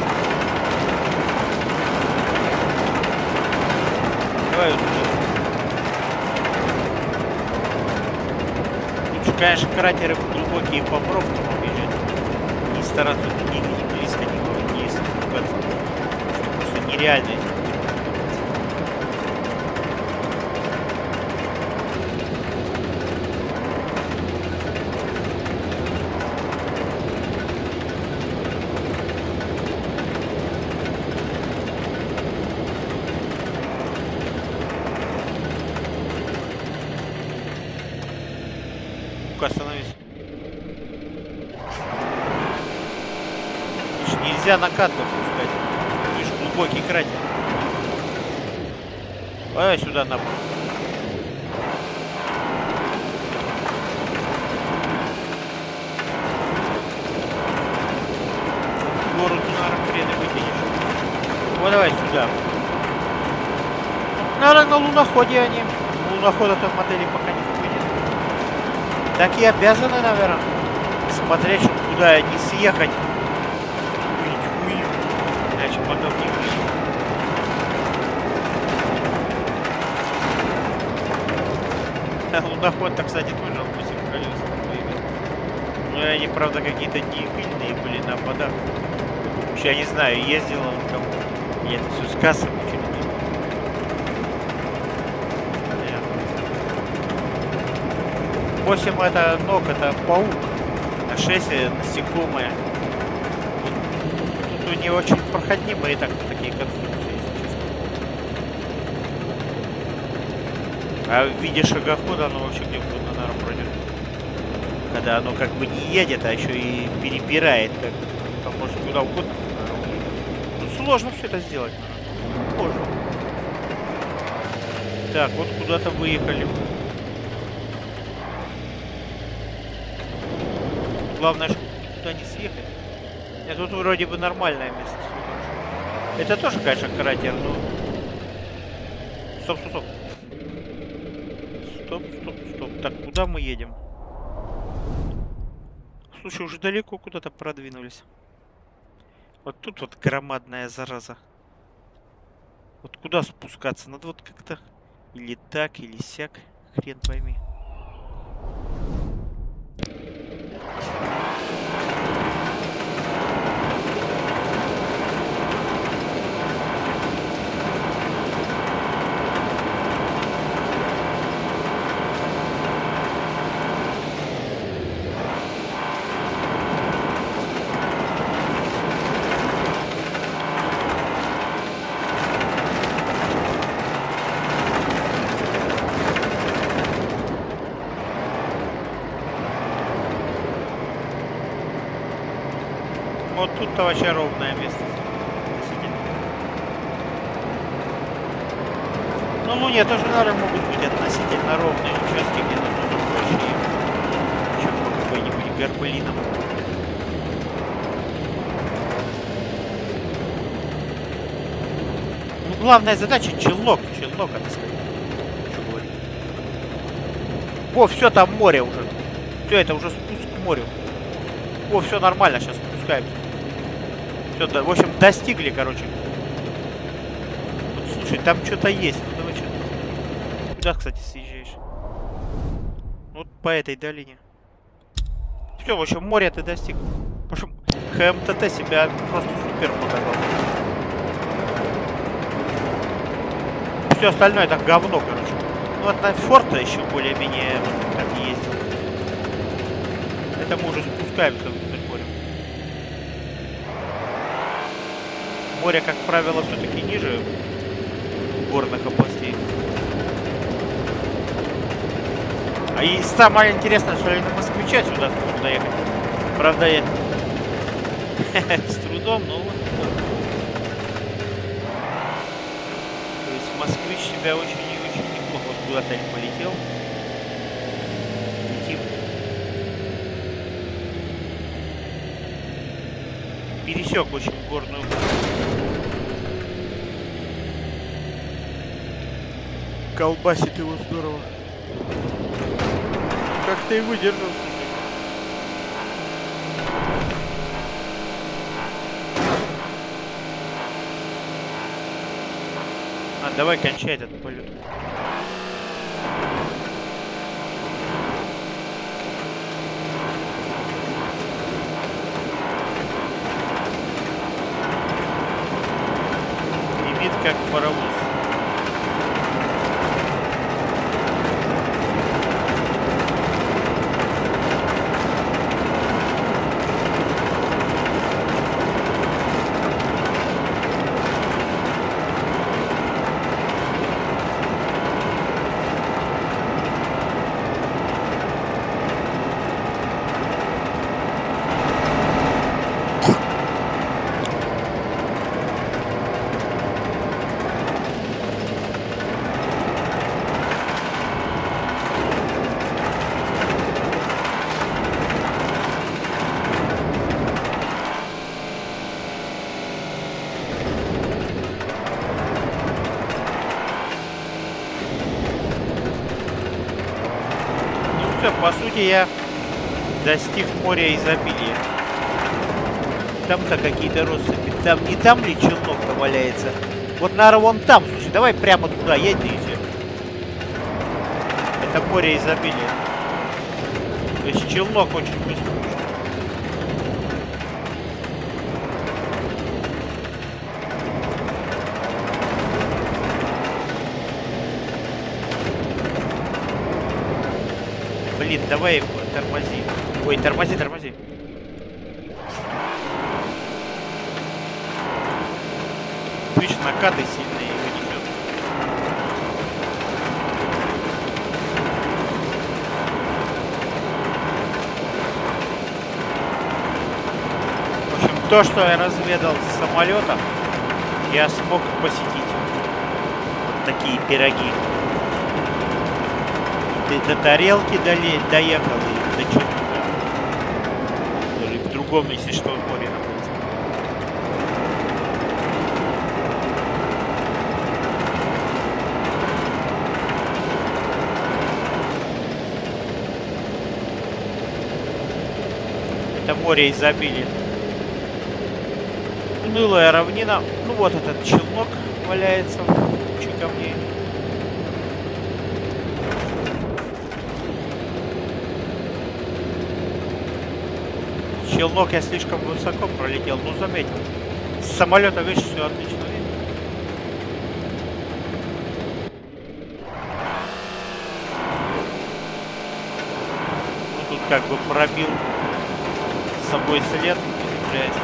Лучше, конечно, кратеры глубокие по бровкам убежать и стараться не близко не спускаться. Просто нереально. Остановись. Нельзя накат допускать. Ты же глубокий кратер. Давай сюда на. Гору на хрен вытянешь. Вот давай сюда. Наверное, на луноходе они. Лунохода-то в модели пока нет. Так и обязаны, наверное, смотреть, куда не съехать. Иначе потом не выйдет. Луноход-то, кстати, тоже 8 колес. Но они, правда, какие-то дебильные были на подах. Я не знаю, ездил он кому. Нет, все с кассами. Восемь это ног, это паук, а 6 насекомые. Тут у нее очень проходимые так-то такие конструкции, если честно. А в виде шагохода оно вообще где угодно, наверное, пройдет. Когда оно как бы не едет, а еще и перебирает, как там может куда угодно. Ну, сложно все это сделать. Сложно. Так, вот куда-то выехали. Главное, чтобы никуда не съехать. А тут вроде бы нормальное место. Это тоже, конечно, кратер, но... Стоп. Так, куда мы едем? Слушай, уже далеко куда-то продвинулись. Вот тут вот громадная зараза. Вот куда спускаться? Надо вот как-то... Или так, или сяк. Хрен пойми. Вот тут-то вообще ровное место. Ну нет, даже нары могут быть относительно ровные участки, где нужно больше, чем по какой-нибудь гарпелинам. Ну, главная задача — челнок отыскать. Что говорить? О, все, там море уже. Все, это уже спуск к морю. О, все нормально, сейчас спускаем. Все, да, в общем, достигли, короче. Вот, слушай, там что-то есть. Куда, кстати, съезжаешь? Вот по этой долине. Все, в общем, море ты достиг. В общем, ХМТТ себя просто супер показал. Все остальное это говно, короче. Ну вот на форта еще более-менее так и ездил. Это мы уже спускаемся внутрь моря. Море, как правило, все-таки ниже горных областей. И самое интересное, что я на москвича сюда смогу доехать. Правда, я с трудом, но вот. То есть москвич себя очень и очень неплохо. Вот куда-то не полетел. Летим. Пересек очень горную. Колбасит его здорово. Как-то и выдержал. А, давай кончай этот полет. Лимит как паровоз. По сути, я достиг моря изобилия. Там-то какие-то россыпи. Там не там ли челнок-то валяется? Вот, наверное, вон там. Слушай, давай прямо туда едь, и все. Это море изобилия. То есть челнок очень быстро. Блин, давай тормози. Ой, тормози. Отлично, накаты сильные его несет. В общем, то, что я разведал с самолетом, я смог посетить. Вот такие пироги. До тарелки доехал и до черника. Или в другом, если что, море находится. Это море изобилия. Унылая равнина. Ну вот этот челнок валяется в куче камней. Челнок я слишком высоко пролетел, но заметил. С самолета, видишь, все отлично видно. Ну, тут как бы пробил с собой след, блядь.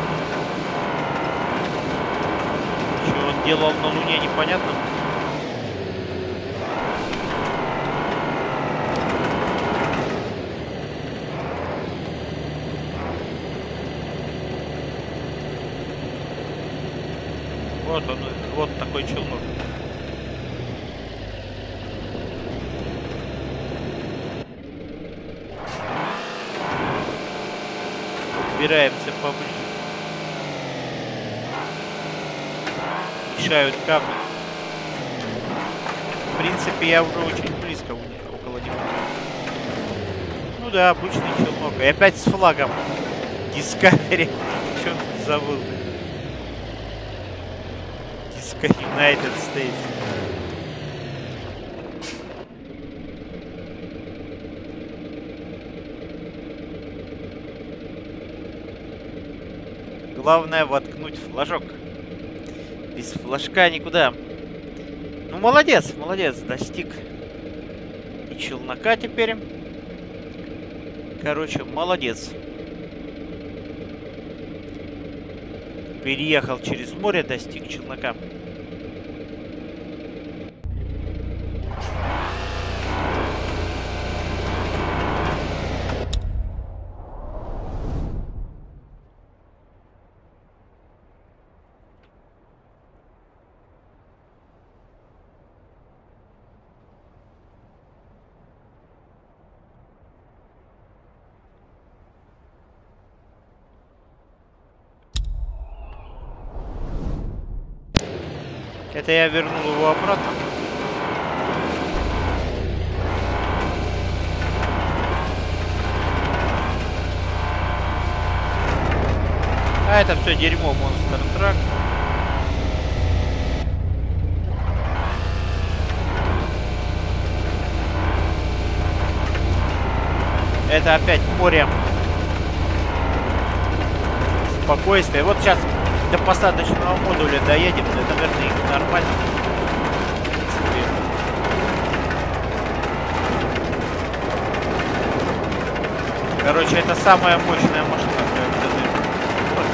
Что он делал на Луне, непонятно. Вот он, вот такой челнок. Убираемся поближе. Мешают камни. В принципе, я уже очень близко около него. Ну да, обычный челнок. И опять с флагом. Discovery. Чё ты забыл? United States. Главное воткнуть флажок. Без флажка никуда. Ну, молодец, молодец, достиг. И челнока теперь. Короче, молодец. Переехал через море, достиг челнока. Это я вернул его обратно. А это все дерьмо, монстр трак. Это опять море. Спокойствие. Вот сейчас до посадочного модуля доедем, это, наверное, их нормально. Короче, это самая мощная машина.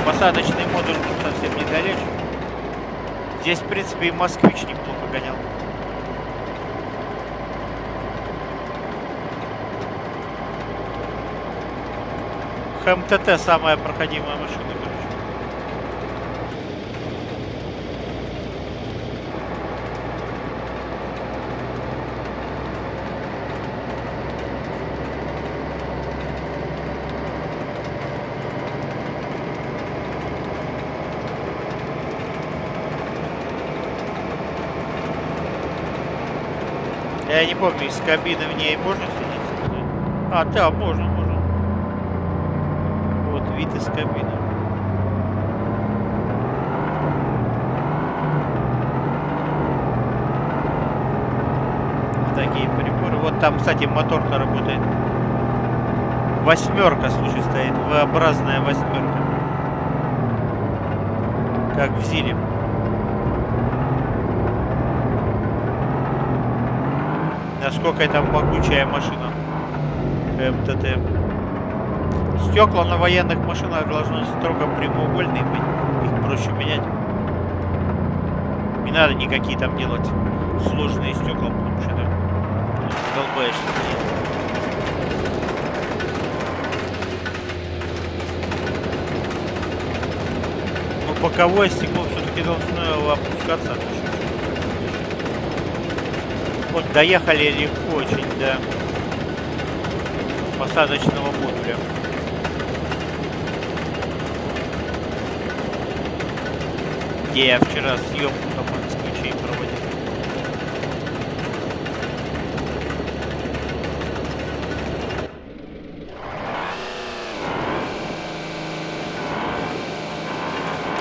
Посадочный модуль тут совсем недалече. Здесь, в принципе, и москвич неплохо гонял. ХМТТ самая проходимая машина. Я не помню, из кабины в ней можно сидеть? А, да, можно, можно. Вот вид из кабины. Вот такие приборы. Вот там, кстати, мотор-то работает. Восьмерка, слушай, стоит. V-образная восьмерка. Как в Зиле. Насколько это могучая машина МТТ. Стекла на военных машинах должны строго прямоугольные быть. Их проще менять. Не надо никакие там делать сложные стекла, потому что ты долбаешься. Но боковое стекло все-таки должно опускаться. Вот доехали легко очень до посадочного модуля. Где я вчера съемку там с ключей проводил.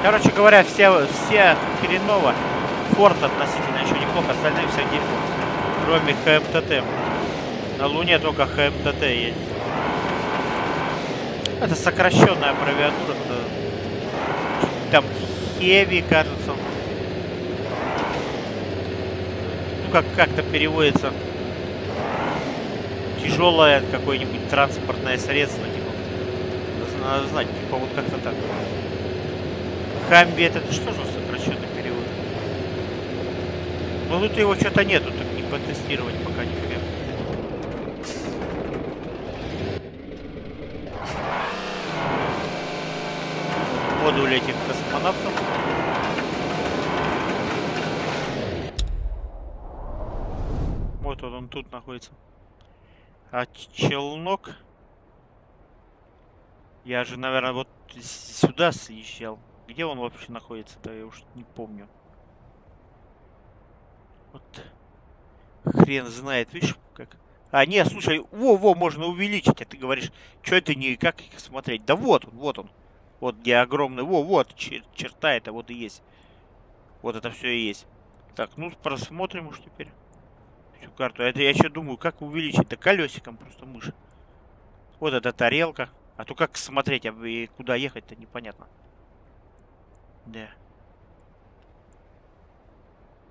Короче говоря, все хреново. Форд относительно еще неплохо, остальные все дерьмо. Кроме ХМТТ. На Луне только ХМТТ есть. Это сокращенная аббревиатура. Там Хеви, кажется. Ну, как-то переводится. Тяжелое какое-нибудь транспортное средство. Типа. Надо знать, типа вот как-то так. Хамби, это что же сокращенный перевод? Ну тут его что-то нету. Потестировать пока нифига. Модуль этих космонавтов. Нет, вот он тут находится. А челнок? Я же, наверное, вот сюда съезжал. Где он вообще находится-то? Я уж не помню. Вот. Хрен знает, видишь, как... А, нет, слушай, во-во, можно увеличить. А ты говоришь, что это никак смотреть? Да вот он, вот он. Вот где огромный, вот, черта это вот и есть. Вот это все и есть. Так, ну просмотрим уж теперь всю карту. Это я еще думаю, как увеличить? Да колесиком просто мыши. Вот эта тарелка. А то как смотреть, а куда ехать-то непонятно. Да.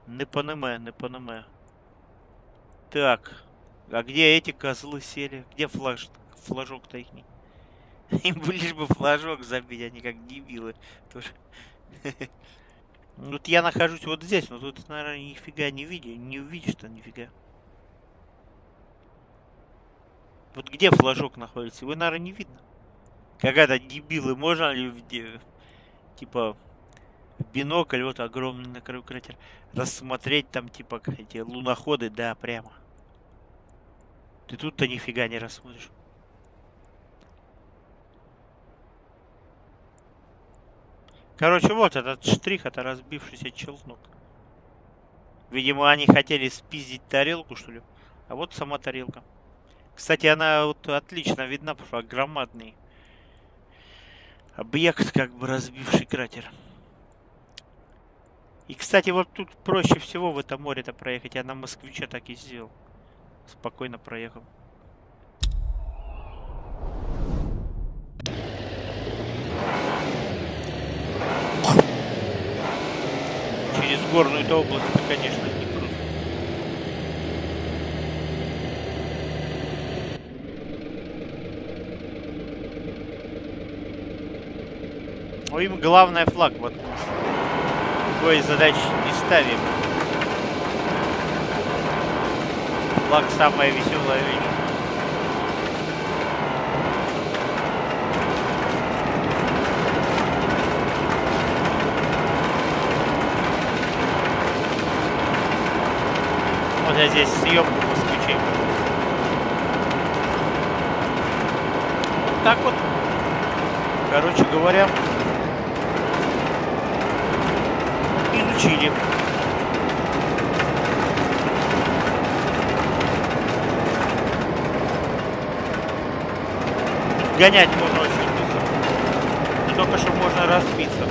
Не понимаю. Так. А где эти козлы сели? Где флажок-то их? Им бы лишь бы флажок забить, они как дебилы тоже. Вот я нахожусь вот здесь, но тут, наверное, нифига не видишь, не увидишь-то нифига. Вот где флажок находится, его, наверное, не видно. Какая-то дебилы, можно ли, типа, в бинокль, вот огромный на краю кратер, рассмотреть там, типа, эти луноходы, да, прямо. Ты тут-то нифига не рассмотришь. Короче, вот этот штрих, это разбившийся челнок. Видимо, они хотели спиздить тарелку, что ли. А вот сама тарелка. Кстати, она вот отлично видна, потому что громадный объект, как бы разбивший кратер. И, кстати, вот тут проще всего в это море-то проехать. Я на москвиче так и сделал. Спокойно проехал. Через горную-то область это, конечно, не просто. Но им главное флаг вот. Другой задачи не ставим. Флаг самая веселая вещь. Я здесь съемку москвичей. Вот так вот. Короче говоря, изучили. Тут гонять можно очень быстро. Не только что можно разбиться.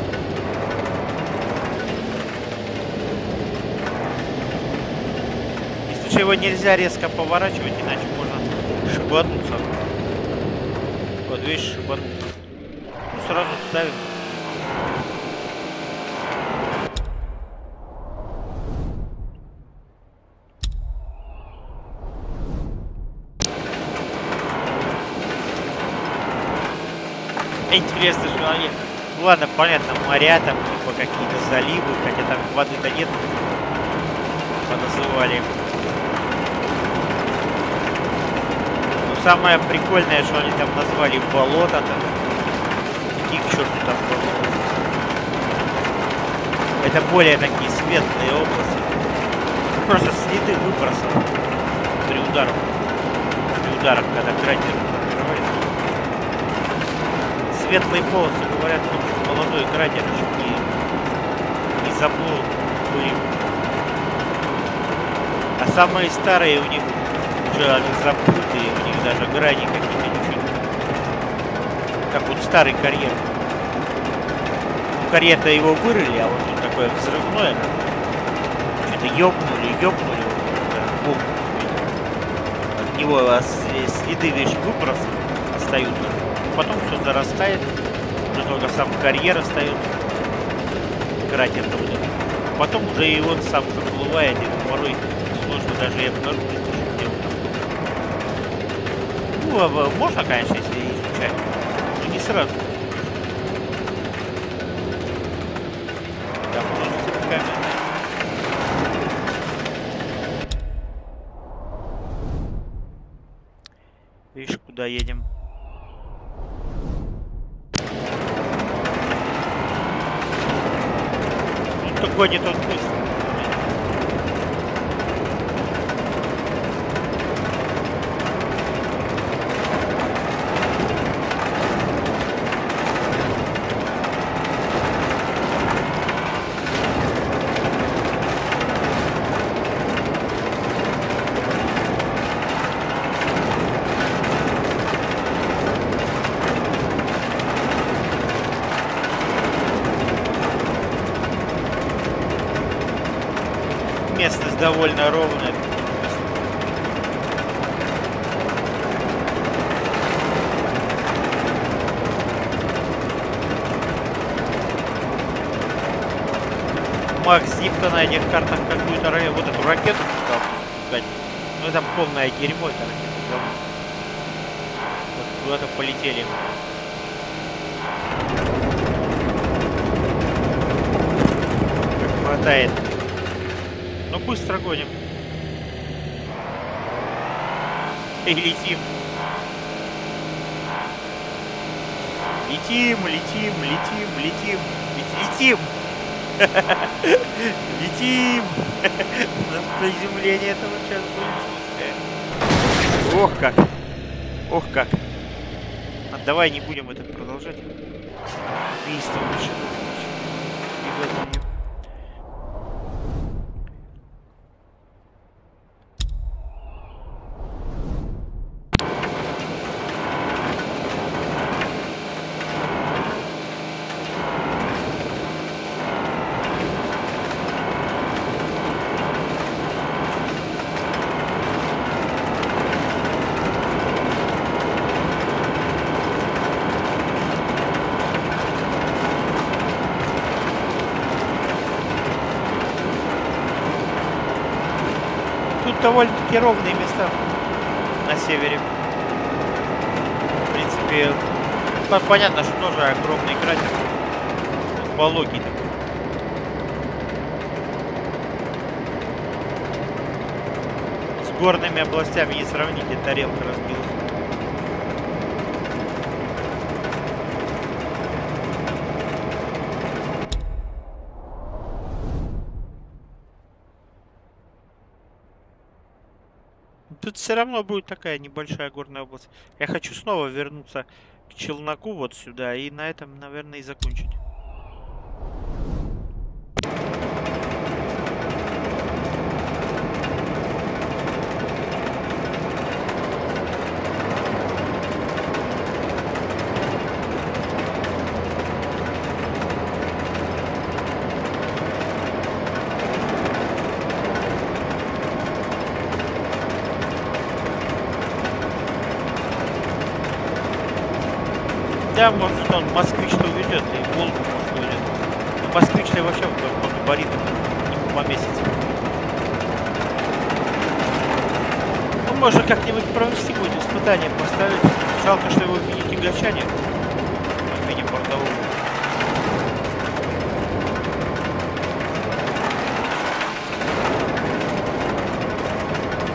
Его нельзя резко поворачивать, иначе можно шибануться. Вот видишь, шибануться. Ну, сразу ставим. Интересно, что они... Ну, ладно, понятно, моря там, типа какие-то заливы, хотя там воды-то нет. Поназывали. Самое прикольное, что они там назвали болото там. Какие к черту там болото. Это более такие светлые области. Просто следы выбросов при ударах. При ударах, когда кратер формируется. Светлые полосы, говорят, что молодой кратер чуть не заплыл в бурю. А самые старые у них уже они заплытые, у них даже грани какие-то ничего. Как вот старый карьер. Карьер-то его вырыли, а вот тут такое взрывное. Что-то ёбнули. Вот, да. От него следы вещь выбросов остаются. Потом все зарастает. Уже только сам карьер остается. Кратер туда. Потом уже и он сам заплывает, и порой сложно даже и обнаружить. Ну, можно, конечно, если изучать, но не сразу. Да, просто камень. Видишь, куда едем? Ну, кто гонит, тот пусть. местность довольно ровная. Макс Зипто на этих картах какую-то вот эту ракету туда пускать. Ну это полное дерьмо, это ракета. Вот куда-то полетели. Хватает. Ну быстро гоним. И летим. Летим, летим, летим, летим. Ведь летим! Летим! Приземление этого сейчас будет. Ох как! Ох как! А давай не будем это продолжать. Убийство машины. Довольно-таки ровные места на севере. В принципе, понятно, что тоже огромный кратер. По логике. С горными областями не сравнить, и тарелка разбилась. Тут все равно будет такая небольшая горная область. Я хочу снова вернуться к челноку вот сюда и на этом, наверное, и закончить. Да, может, он москвич-то увезет, и Волгу, может, увезет. Но москвич-то вообще по габаритам не поместится. Ну, можно как-нибудь провести будет испытание, поставить. Жалко, что его видите гачане. В виде портового.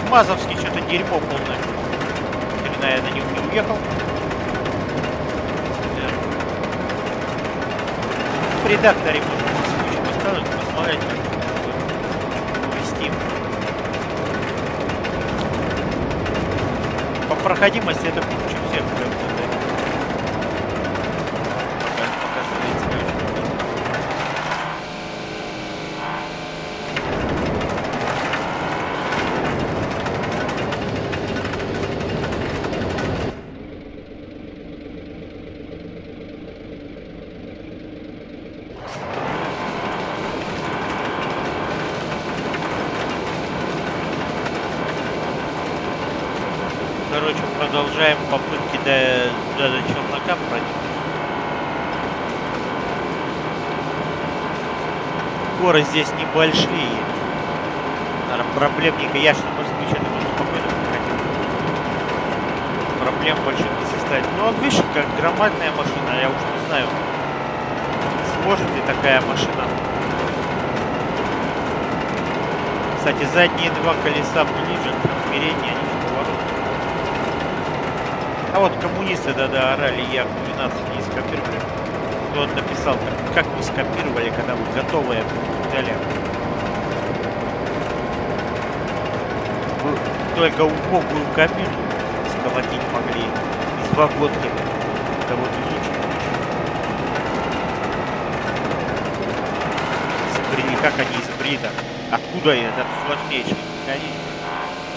Мазовский что-то дерьмо полное. Хрена я на него не уехал. В редакторе можно поставить, посмотреть, увести. По проходимости это лучше всех. Продолжаем попытки до челнока проникнуть. Горы здесь небольшие. Наверное, проблем не... Я что-то исключаю, буду спокойно проходить. Проблем больше не составит. Но он, видишь, как громадная машина. Я уж не знаю, сможет ли такая машина. Кстати, задние два колеса ближе к передней. А вот коммунисты, да-да, орали, я 12 не скопировали. Он написал, как вы скопировали, когда вы готовые взяли. Вы только убогую копию сколотить могли из вагонки. Это вот изучили. Изобрели, как они изобрели -то? Откуда этот сложнейший?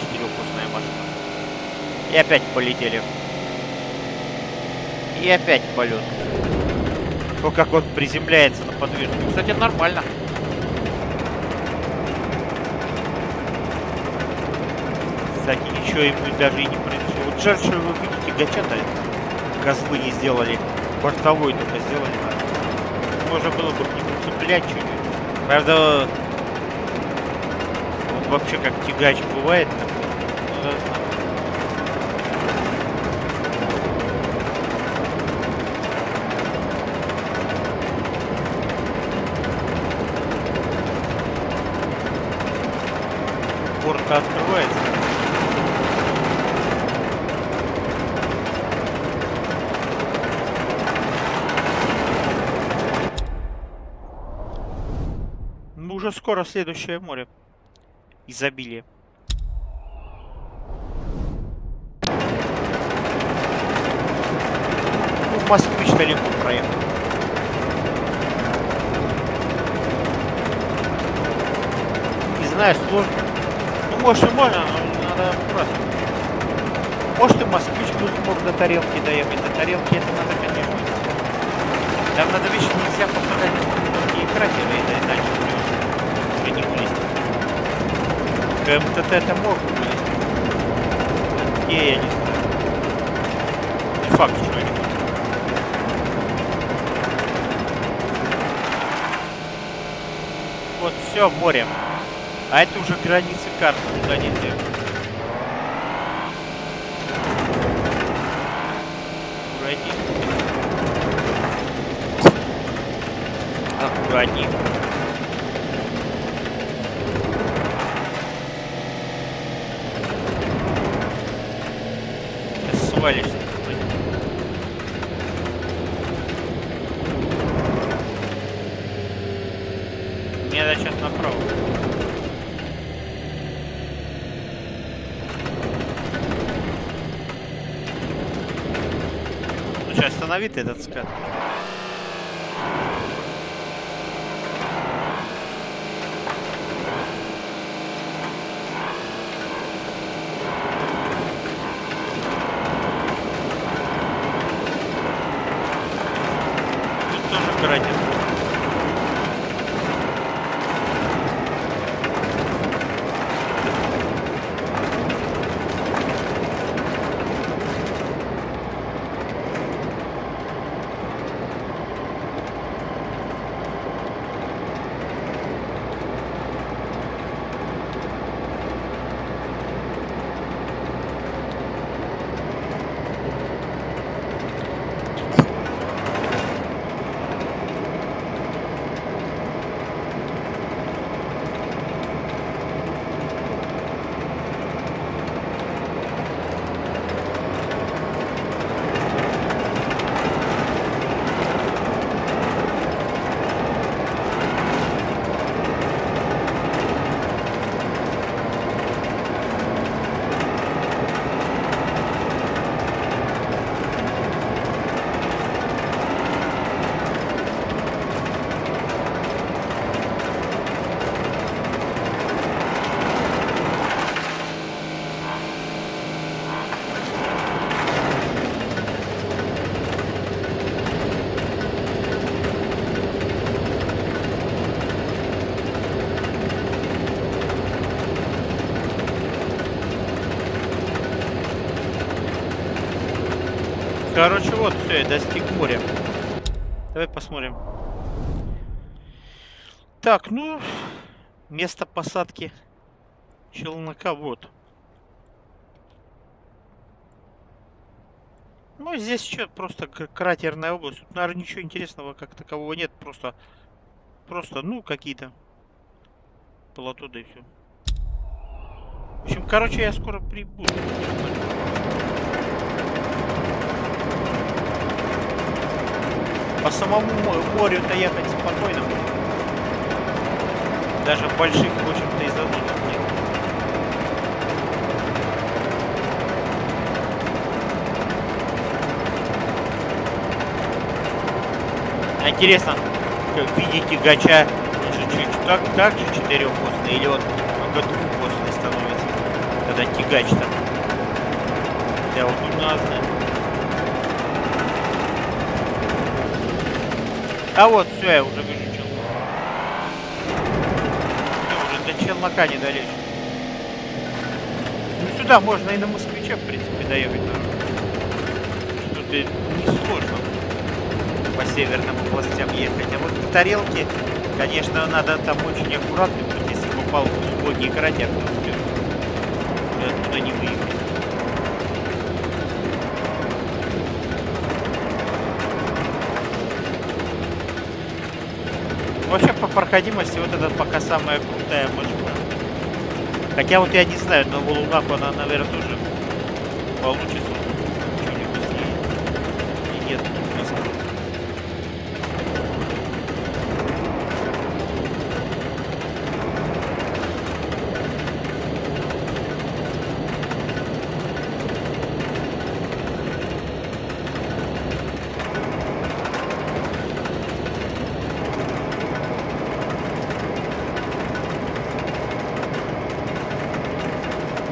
Четырехкусная машина. И опять полетели. И опять полет. То, как он приземляется на подвеску. Кстати, нормально. кстати, ничего им даже и не произошло. Вот жаль, что вы видите, гачата козлы не сделали, бортовой только сделали. Можно было бы к нему цеплять чуть-чуть. Правда, он вообще как тягач бывает. Ну, порта открывается. Ну, уже скоро следующее море. Изобилие. Ну, Москвич-то легко проехал. Не знаю, сложно. Может и можно, но надо аккуратно. Может и москвич бы смог до тарелки доехать. До тарелки это надо, конечно. Там надо вещи нельзя попадать такие кратеры, иначе уже не влезть. ХМТТ это мог влезть. Где я не знаю. Не факт, что они. Вот все, море. А это уже границы карты, куда нельзя. Аккуратней. Сейчас свалишься. Мне надо сейчас направо. Останови ты этот скат. Тут тоже кратит. Короче, вот все, я достиг моря. Давай посмотрим. Так, ну, место посадки челнока вот. Ну, здесь еще просто кратерная область. Тут, наверное, ничего интересного как такового нет. Просто, ну, какие-то плато, да и все. В общем, короче, я скоро прибуду. По самому морю-то ехать спокойно. Даже больших, в общем-то, и задумок нет. Интересно, как видите, гача так же четырехосный или он только двухосный становится, когда тягач там. Да вот у нас, да. А вот, все, я уже вижу челнок. Уже до челнока не долезу. Ну, да, можно и на москвича, в принципе, доехать. Что-то несложно по северным областям ехать. А вот по тарелке, конечно, надо там очень аккуратно, потому если попал в глубокий кратер, то оттуда не выехать. Вообще, по проходимости вот этот пока самая крутая машина. Хотя вот я не знаю, но в Лунах она, наверное, тоже получится. Что-нибудь с ней. И нет, тут Москва.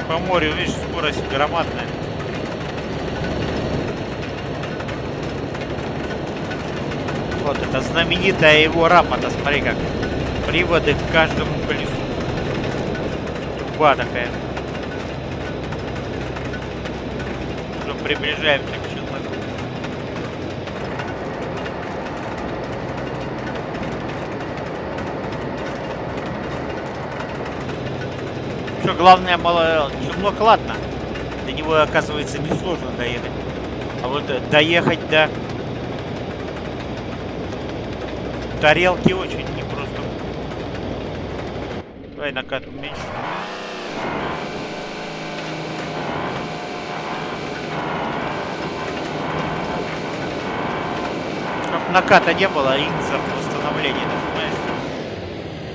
По морю, видишь, скорость громадная. Вот это знаменитая его рапота, смотри как. Приводы к каждому колесу. Труба такая. Уже приближаемся к человеку. Что главное, мало... Челнок, ладно, до него, оказывается, несложно доехать. А вот доехать до тарелки очень непросто. Давай накат уменьшим. Чтоб наката не было, инцев восстановления,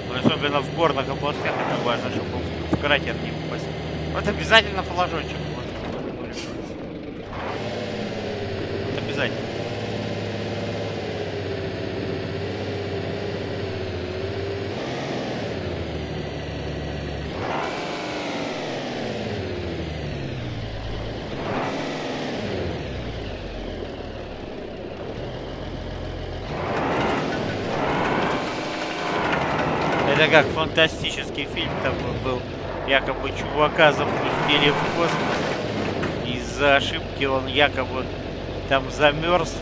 понимаешь? Особенно в горных областях это важно, чтобы в кратер не попасть. Вот обязательно флажочек. Вот обязательно. Это как фантастический фильм там был. Якобы чувака запустили в космос. Из-за ошибки он якобы там замерз.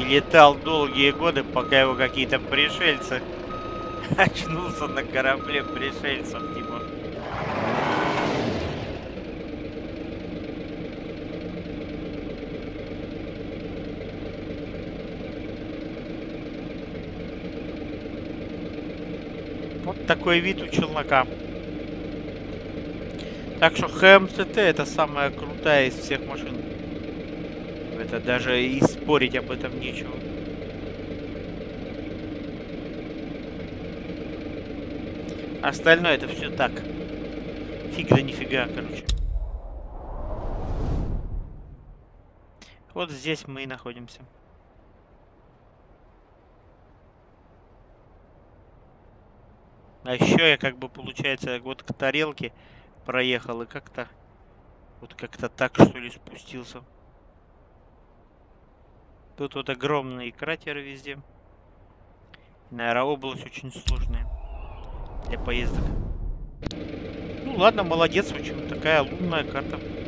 И летал долгие годы, пока его какие-то пришельцы... Очнулся на корабле пришельцев, типа. Такой вид у челнока. Так что ХМТТ это самая крутая из всех машин. Это даже и спорить об этом нечего. Остальное это все так. Фиг да нифига, короче. Вот здесь мы и находимся. А еще я как бы, получается, вот к тарелке проехал и как-то... Вот как-то так, что ли, спустился. Тут вот огромные кратеры везде. Наверное, область очень сложная для поездок. Ну ладно, молодец, в общем, такая лунная карта.